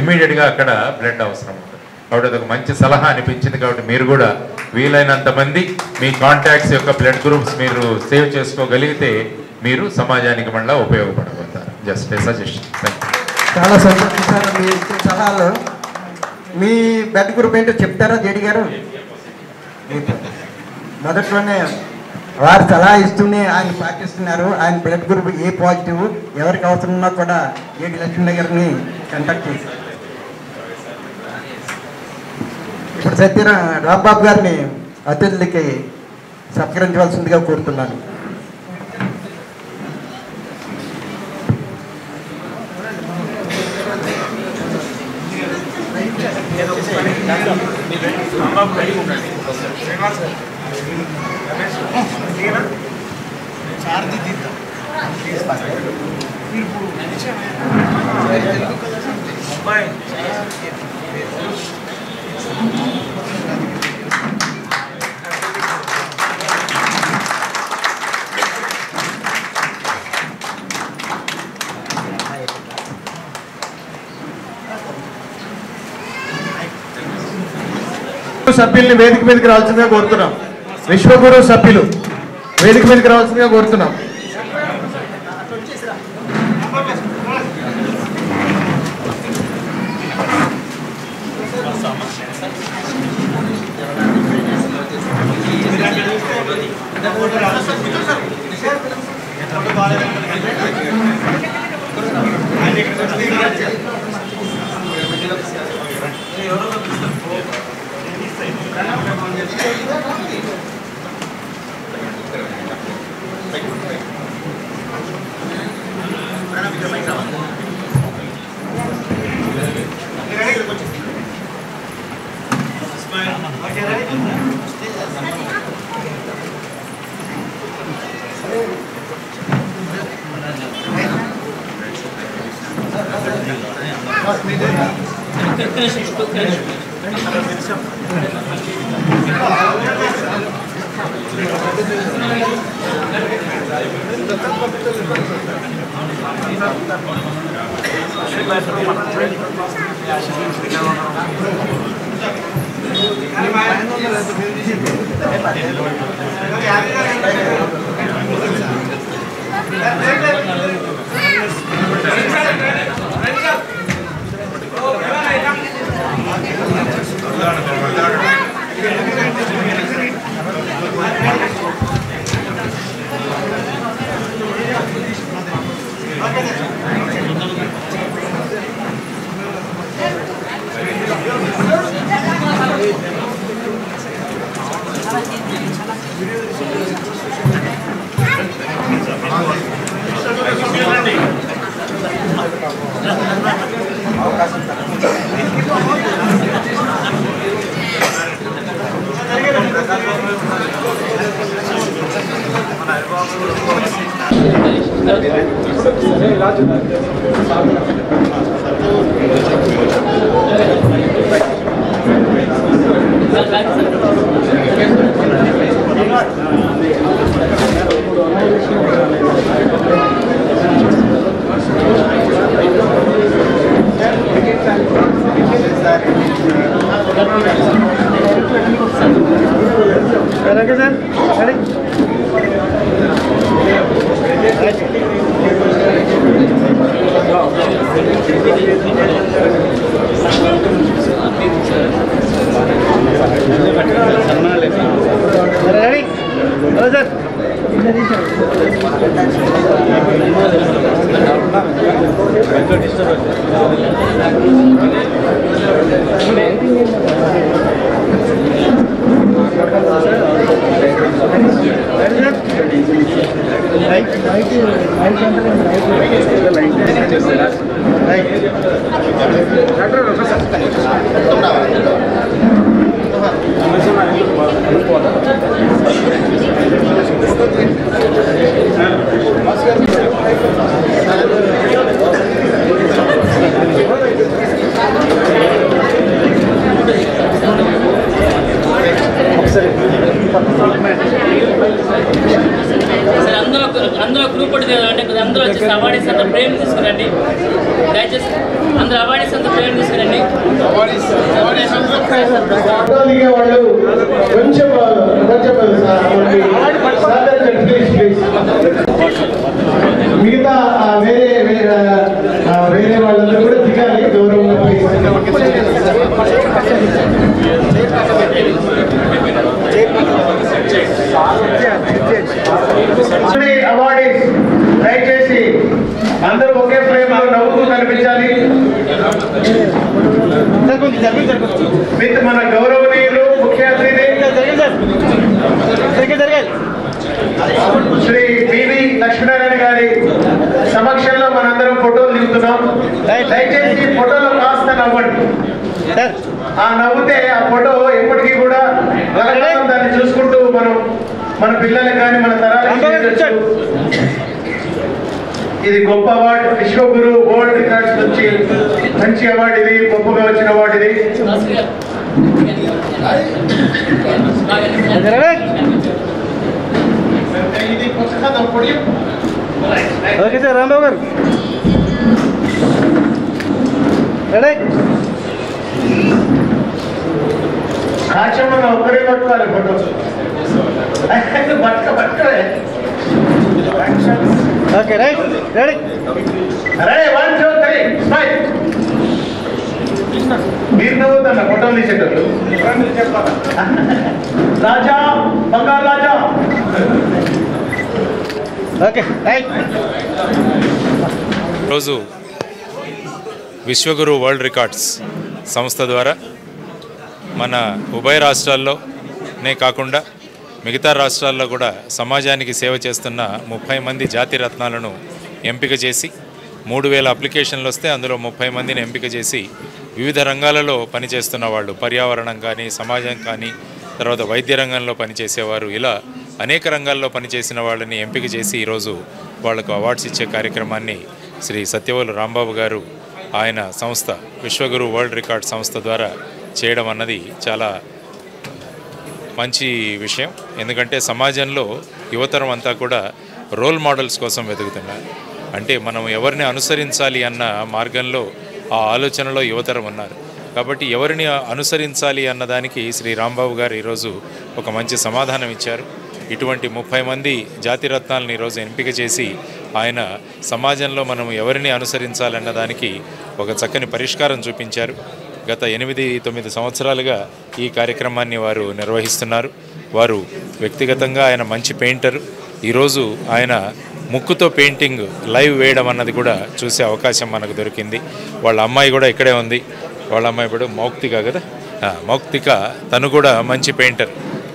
ఇమీడియట్గా అక్కడ బ్లడ్ అవసరం ఉంటుంది. కాబట్టి అదొక మంచి సలహా అనిపించింది. కాబట్టి మీరు కూడా వీలైనంత మంది మీ కాంటాక్ట్స్ యొక్క బ్లడ్ గ్రూప్స్ మీరు సేవ్ చేసుకోగలిగితే మీరు సమాజానికి మళ్ళీ ఉపయోగపడబోతారు. Just a suggestion. చాలా సంతోషిస్తాను మీ సలహాలు. మీ బ్లడ్ గ్రూప్ ఏంటో చెప్తారా జేడి గారు? మొదట్లోనే వారు సలహా ఇస్తూనే ఆయన పాటిస్తున్నారు. ఆయన బ్లడ్ గ్రూప్ ఏ పాజిటివ్, ఎవరికి అవసరం ఉన్నా కూడా ఏడు లక్షల దగ్గరని కంటాక్ట్ చేశారు. ఇప్పుడు సత్య రాంబాబు గారిని అతిథులకి సత్కరించవలసిందిగా కోరుతున్నాను. సభ్యుల్ని వేదిక మీదకి రావాల్సిందిగా కోరుతున్నాం. విశ్వగురు సభ్యులు వేదిక మీదకి రావాల్సిందిగా కోరుతున్నాం. మన గౌరవనీయులు ముఖ్య అతిథి శ్రీ బివి లక్ష్మీనారాయణ గారి సమక్షంలో మనందరం ఫోటోలు దిగుతున్నాం. దయచేసి ఫోటోలో కాస్త నవ్వండి. ఆ నవ్వుతే ఆ ఫోటో ఎప్పటికీ కూడా దాన్ని చూసుకుంటూ మనం మన పిల్లలకు కానీ మన తరాలకు ఇది గొప్ప అవార్డు, విశ్వగురు వరల్డ్ రికార్డ్స్ వచ్చి మంచి అవార్డు, ఇది గొప్పగా వచ్చిన అవార్డు. ఇది రాంబాబు గారు కాచమ్మ ఒక్కరే పట్టుకోవాలి ఫోటో పట్టుక పట్టుకోలే. Okay, right? Ready? Ready, one, two, three, smile. Mirna udan na photo li chetu. Raja, Bengal Raja. Okay, right? రోజు విశ్వగురు వరల్డ్ రికార్డ్స్ సంస్థ ద్వారా మన ఉభయ రాష్ట్రాల్లోనే కాకుండా మిగతా రాష్ట్రాల్లో కూడా సమాజానికి సేవ చేస్తున్న ముప్పై మంది జాతి రత్నాలను ఎంపిక చేసి మూడు వేల అప్లికేషన్లు వస్తే అందులో ముప్పై మందిని ఎంపిక చేసి వివిధ రంగాలలో పనిచేస్తున్న వాళ్ళు, పర్యావరణం కానీ సమాజం కానీ తర్వాత వైద్య రంగంలో పనిచేసేవారు, ఇలా అనేక రంగాల్లో పనిచేసిన వాళ్ళని ఎంపిక చేసి ఈరోజు వాళ్ళకు అవార్డ్స్ ఇచ్చే కార్యక్రమాన్ని శ్రీ సత్యవోలు రాంబాబు గారు ఆయన సంస్థ విశ్వగురు వరల్డ్ రికార్డ్ సంస్థ ద్వారా చేయడం అన్నది చాలా మంచి విషయం. ఎందుకంటే సమాజంలో యువతరం అంతా కూడా రోల్ మోడల్స్ కోసం వెతుకుతున్నారు. అంటే మనం ఎవరిని అనుసరించాలి అన్న మార్గంలో ఆ ఆలోచనలో యువతరం ఉన్నారు. కాబట్టి ఎవరిని అనుసరించాలి అన్నదానికి శ్రీ రాంబాబు గారు ఈరోజు ఒక మంచి సమాధానం ఇచ్చారు. ఇటువంటి ముప్పై మంది జాతిరత్నాలను ఈరోజు ఎంపిక చేసి ఆయన సమాజంలో మనం ఎవరిని అనుసరించాలన్నదానికి ఒక చక్కని పరిష్కారం చూపించారు. గత ఎనిమిది తొమ్మిది సంవత్సరాలుగా ఈ కార్యక్రమాన్ని వారు నిర్వహిస్తున్నారు. వారు వ్యక్తిగతంగా ఆయన మంచి పెయింటరు. ఈరోజు ఆయన ముక్కుతో పెయింటింగ్ లైవ్ వేయడం అన్నది కూడా చూసే అవకాశం మనకు దొరికింది. వాళ్ళ అమ్మాయి కూడా ఇక్కడే ఉంది. వాళ్ళ అమ్మాయి ఇప్పుడు మౌక్తిక కదా, మౌక్తిక తను కూడా మంచి పెయింటర్.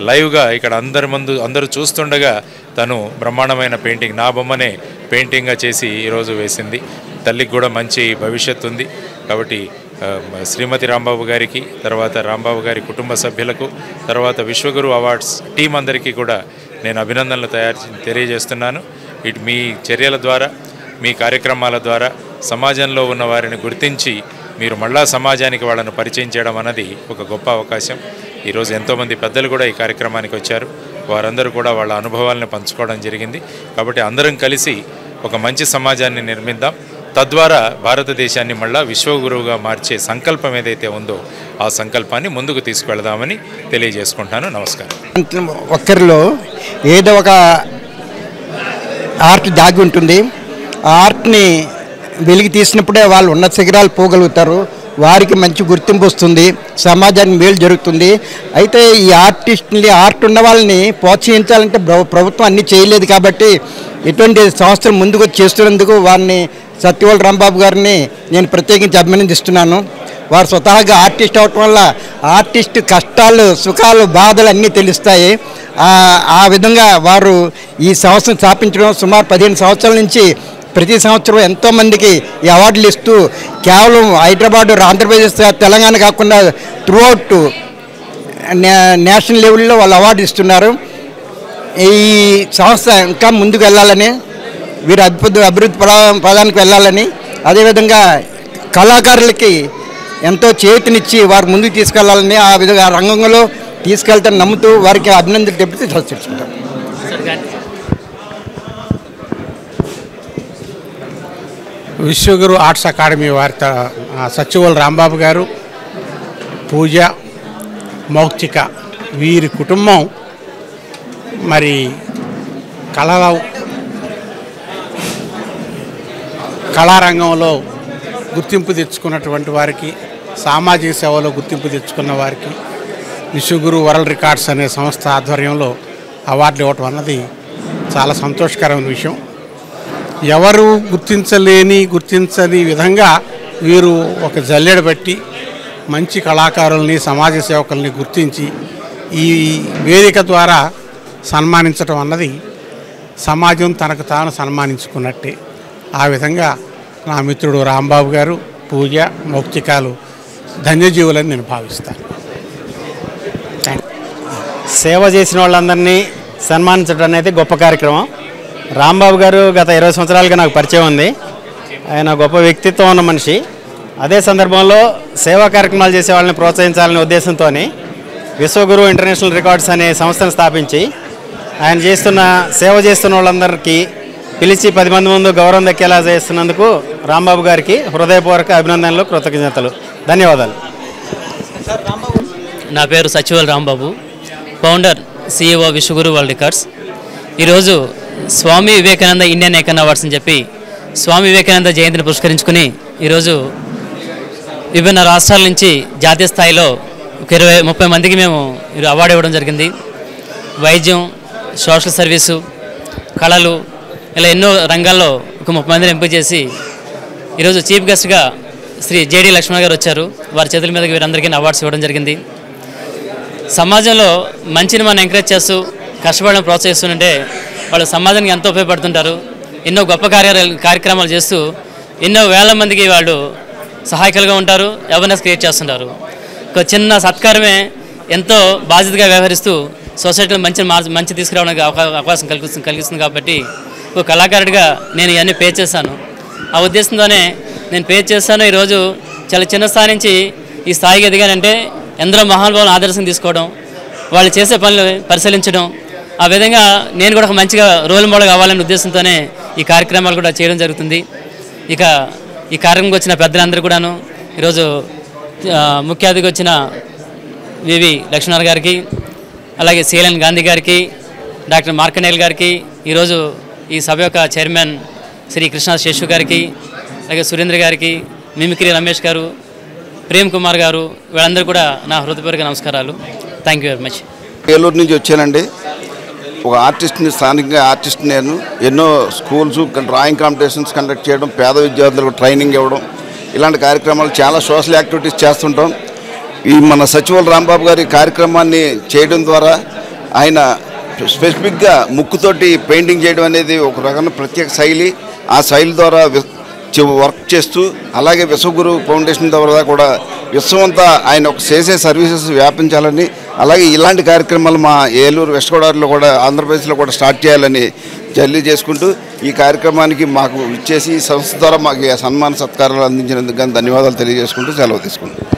లైవ్గా ఇక్కడ అందరి ముందు అందరూ చూస్తుండగా తను బ్రహ్మాండమైన పెయింటింగ్ నా బొమ్మనే పెయింటింగ్గా చేసి ఈరోజు వేసింది. తల్లికి కూడా మంచి భవిష్యత్తు ఉంది. కాబట్టి శ్రీమతి రాంబాబు గారికి, తర్వాత రాంబాబు గారి కుటుంబ సభ్యులకు, తర్వాత విశ్వగురు అవార్డ్స్ టీం అందరికీ కూడా నేను అభినందనలు తయారు తెలియజేస్తున్నాను. ఇటు మీ చర్యల ద్వారా మీ కార్యక్రమాల ద్వారా సమాజంలో ఉన్న వారిని గుర్తించి మీరు మళ్ళా సమాజానికి వాళ్ళను పరిచయం చేయడం అన్నది ఒక గొప్ప అవకాశం. ఈరోజు ఎంతోమంది పెద్దలు కూడా ఈ కార్యక్రమానికి వచ్చారు. వారందరూ కూడా వాళ్ళ అనుభవాలను పంచుకోవడం జరిగింది. కాబట్టి అందరం కలిసి ఒక మంచి సమాజాన్ని నిర్మిద్దాం. తద్వారా భారతదేశాన్ని మళ్ళా విశ్వగురువుగా మార్చే సంకల్పం ఏదైతే ఉందో ఆ సంకల్పాన్ని ముందుకు తీసుకువెళదామని తెలియజేసుకుంటాను. నమస్కారం. ఒక్కరిలో ఏదో ఒక ఆర్ట్ దాగి ఉంటుంది. ఆ ఆర్ట్ని వెలికి తీసినప్పుడే వాళ్ళు ఉన్న శిఖరాలు పోగలుగుతారు. వారికి మంచి గుర్తింపు వస్తుంది, సమాజానికి మేలు జరుగుతుంది. అయితే ఈ ఆర్టిస్ట్ని ఆర్ట్ ఉన్న వాళ్ళని ప్రోత్సహించాలంటే ప్రభుత్వం అన్నీ చేయలేదు. కాబట్టి ఇటువంటి సంస్థలు ముందుకు చేస్తున్నందుకు వారిని సత్యవోలు రాంబాబు గారిని నేను ప్రత్యేకించి అభినందిస్తున్నాను. వారు స్వతహాగా ఆర్టిస్ట్ అవటం వల్ల ఆర్టిస్ట్ కష్టాలు సుఖాలు బాధలు అన్నీ తెలుస్తాయి. ఆ విధంగా వారు ఈ సంస్థను స్థాపించడం సుమారు పదిహేను సంవత్సరాల నుంచి ప్రతి సంవత్సరం ఎంతోమందికి ఈ అవార్డులు ఇస్తూ కేవలం హైదరాబాద్, ఆంధ్రప్రదేశ్, తెలంగాణ కాకుండా త్రూ అవుట్ నేషనల్ లెవెల్లో వాళ్ళు అవార్డు ఇస్తున్నారు. ఈ సంస్థ ఇంకా ముందుకు వెళ్ళాలని, వీరు అభివృద్ధి అభివృద్ధి పదానికి వెళ్ళాలని, అదేవిధంగా కళాకారులకి ఎంతో చేతినిచ్చి వారు ముందుకు తీసుకెళ్లాలని, ఆ విధంగా రంగంలో తీసుకెళ్తాను నమ్ముతూ వారికి అభినందనలు తెలిపితే సూచించుకుంటాం. విశ్వగురు ఆర్ట్స్ అకాడమీ వారి సత్యవోలు రాంబాబు గారు, పూజ, మౌక్తిక వీరి కుటుంబం మరి కళల కళారంగంలో గుర్తింపు తెచ్చుకున్నటువంటి వారికి, సామాజిక సేవలో గుర్తింపు తెచ్చుకున్న వారికి విశ్వగురు వరల్డ్ రికార్డ్స్ అనే సంస్థ ఆధ్వర్యంలో అవార్డులు ఇవ్వటం అన్నది చాలా సంతోషకరమైన విషయం. ఎవరు గుర్తించలేని గుర్తించని విధంగా వీరు ఒక జల్లెడ బట్టి మంచి కళాకారుల్ని సమాజ సేవకుల్ని గుర్తించి ఈ వేదిక ద్వారా సన్మానించడం అన్నది సమాజం తనకు తాను సన్మానించుకున్నట్టే. ఆ విధంగా నా మిత్రుడు రాంబాబు గారు, పూజ, మౌక్తికాలు ధన్యజీవులని నేను భావిస్తాను. సేవ చేసిన వాళ్ళందరినీ సన్మానించడం అనేది గొప్ప కార్యక్రమం. రాంబాబు గారు గత ఇరవై సంవత్సరాలుగా నాకు పరిచయం ఉంది. ఆయన గొప్ప వ్యక్తిత్వం ఉన్న మనిషి. అదే సందర్భంలో సేవా కార్యక్రమాలు చేసే వాళ్ళని ప్రోత్సహించాలనే ఉద్దేశంతో విశ్వగురు ఇంటర్నేషనల్ రికార్డ్స్ అనే సంస్థను స్థాపించి ఆయన చేస్తున్న సేవ చేస్తున్న వాళ్ళందరికీ పిలిచి పది మంది ముందు గౌరవం దక్కేలా చేస్తున్నందుకు రాంబాబు గారికి హృదయపూర్వక అభినందనలు, కృతజ్ఞతలు, ధన్యవాదాలు. నా పేరు Sachival Rambabu, founder CEO Vishwaguru world records. ఈరోజు Swami Vivekananda Indian icon awards అని చెప్పి స్వామి వివేకానంద జయంతిని పురస్కరించుకుని ఈరోజు విభిన్న రాష్ట్రాల నుంచి జాతీయ స్థాయిలో ఒక ఇరవై ముప్పై మందికి మేము అవార్డు ఇవ్వడం జరిగింది. వైద్యం, సోషల్ సర్వీసు, కళలు, ఇలా ఎన్నో రంగాల్లో ఒక ముప్పై మందిని ఎంపిక చేసి ఈరోజు చీఫ్ గెస్ట్గా శ్రీ జేడి లక్ష్మణ్ గారు వచ్చారు. వారి చేతుల మీదకి వీరందరికీ అవార్డ్స్ ఇవ్వడం జరిగింది. సమాజంలో మంచిని మనం ఎంకరేజ్ చేస్తూ కష్టపడడం ప్రోత్సహిస్తుంటే వాళ్ళు సమాజానికి ఎంతో ఉపయోగపడుతుంటారు. ఎన్నో గొప్ప కార్యాలు కార్యక్రమాలు చేస్తూ ఎన్నో వేల మందికి వాళ్ళు సహాయకులుగా ఉంటారు, అవేర్నెస్ క్రియేట్ చేస్తుంటారు. ఒక చిన్న సత్కారమే ఎంతో బాధ్యతగా వ్యవహరిస్తూ సొసైటీలో మంచి మంచి తీసుకురావడానికి అవకాశం కలిగిస్తుంది కలిగిస్తుంది కాబట్టి ఒక కళాకారుడిగా నేను ఇవన్నీ పే చేశాను. ఆ ఉద్దేశంతోనే నేను పే చేశాను. ఈరోజు చాలా చిన్న స్థాయి నుంచి ఈ స్థాయికి ఎదిగానంటే ఎందరో మహానుభావులను ఆదర్శం తీసుకోవడం, వాళ్ళు చేసే పనులు పరిశీలించడం, ఆ విధంగా నేను కూడా ఒక మంచిగా రోల్ మోడల్ కావాలనే ఉద్దేశంతోనే ఈ కార్యక్రమాలు కూడా చేయడం జరుగుతుంది. ఇక ఈ కార్యక్రమంకి వచ్చిన పెద్దలందరూ కూడాను, ఈరోజు ముఖ్య అతిథిగా వచ్చిన వివి లక్ష్మణ్ గారికి, అలాగే సీలన్ గాంధీ గారికి, డాక్టర్ మార్కండేయులు గారికి, ఈరోజు ఈ సభ యొక్క చైర్మన్ శ్రీ కృష్ణా శేషు గారికి, అలాగే సురేంద్ర గారికి, మిమిక్రీ రమేష్ గారు, ప్రేమ్ కుమార్ గారు, వీళ్ళందరూ కూడా నా హృదయపూర్వక నమస్కారాలు. Thank you very much. Eluru నుంచి వచ్చానండి. ఒక ఆర్టిస్ట్ని, స్థానికంగా ఆర్టిస్ట్ నేను. ఎన్నో స్కూల్స్ డ్రాయింగ్ కాంపిటీషన్స్ కండక్ట్ చేయడం, పేద విద్యార్థులకు ట్రైనింగ్ ఇవ్వడం, ఇలాంటి కార్యక్రమాలు చాలా సోషల్ యాక్టివిటీస్ చేస్తుంటాం. ఈ మన సచివాల రాంబాబు గారి కార్యక్రమాన్ని చేయడం ద్వారా ఆయన స్పెసిఫిక్గా ముక్కుతోటి పెయింటింగ్ చేయడం అనేది ఒక రకమైన ప్రత్యేక శైలి. ఆ శైలి ద్వారా వర్క్ చేస్తూ అలాగే విశ్వగురు ఫౌండేషన్ ద్వారా కూడా విశ్వమంతా ఆయన ఒక చేసే సర్వీసెస్ వ్యాపించాలని, అలాగే ఇలాంటి కార్యక్రమాలు మా ఏలూరు, వెస్ట్ గోదావరిలో కూడా, ఆంధ్రప్రదేశ్లో కూడా స్టార్ట్ చేయాలని జల్లి చేసుకుంటూ ఈ కార్యక్రమానికి మాకు ఇచ్చేసి ఈ సంస్థ ద్వారా మాకు సన్మాన సత్కారాలు అందించినందుకు ధన్యవాదాలు తెలియజేసుకుంటూ సెలవు తీసుకుంటాం.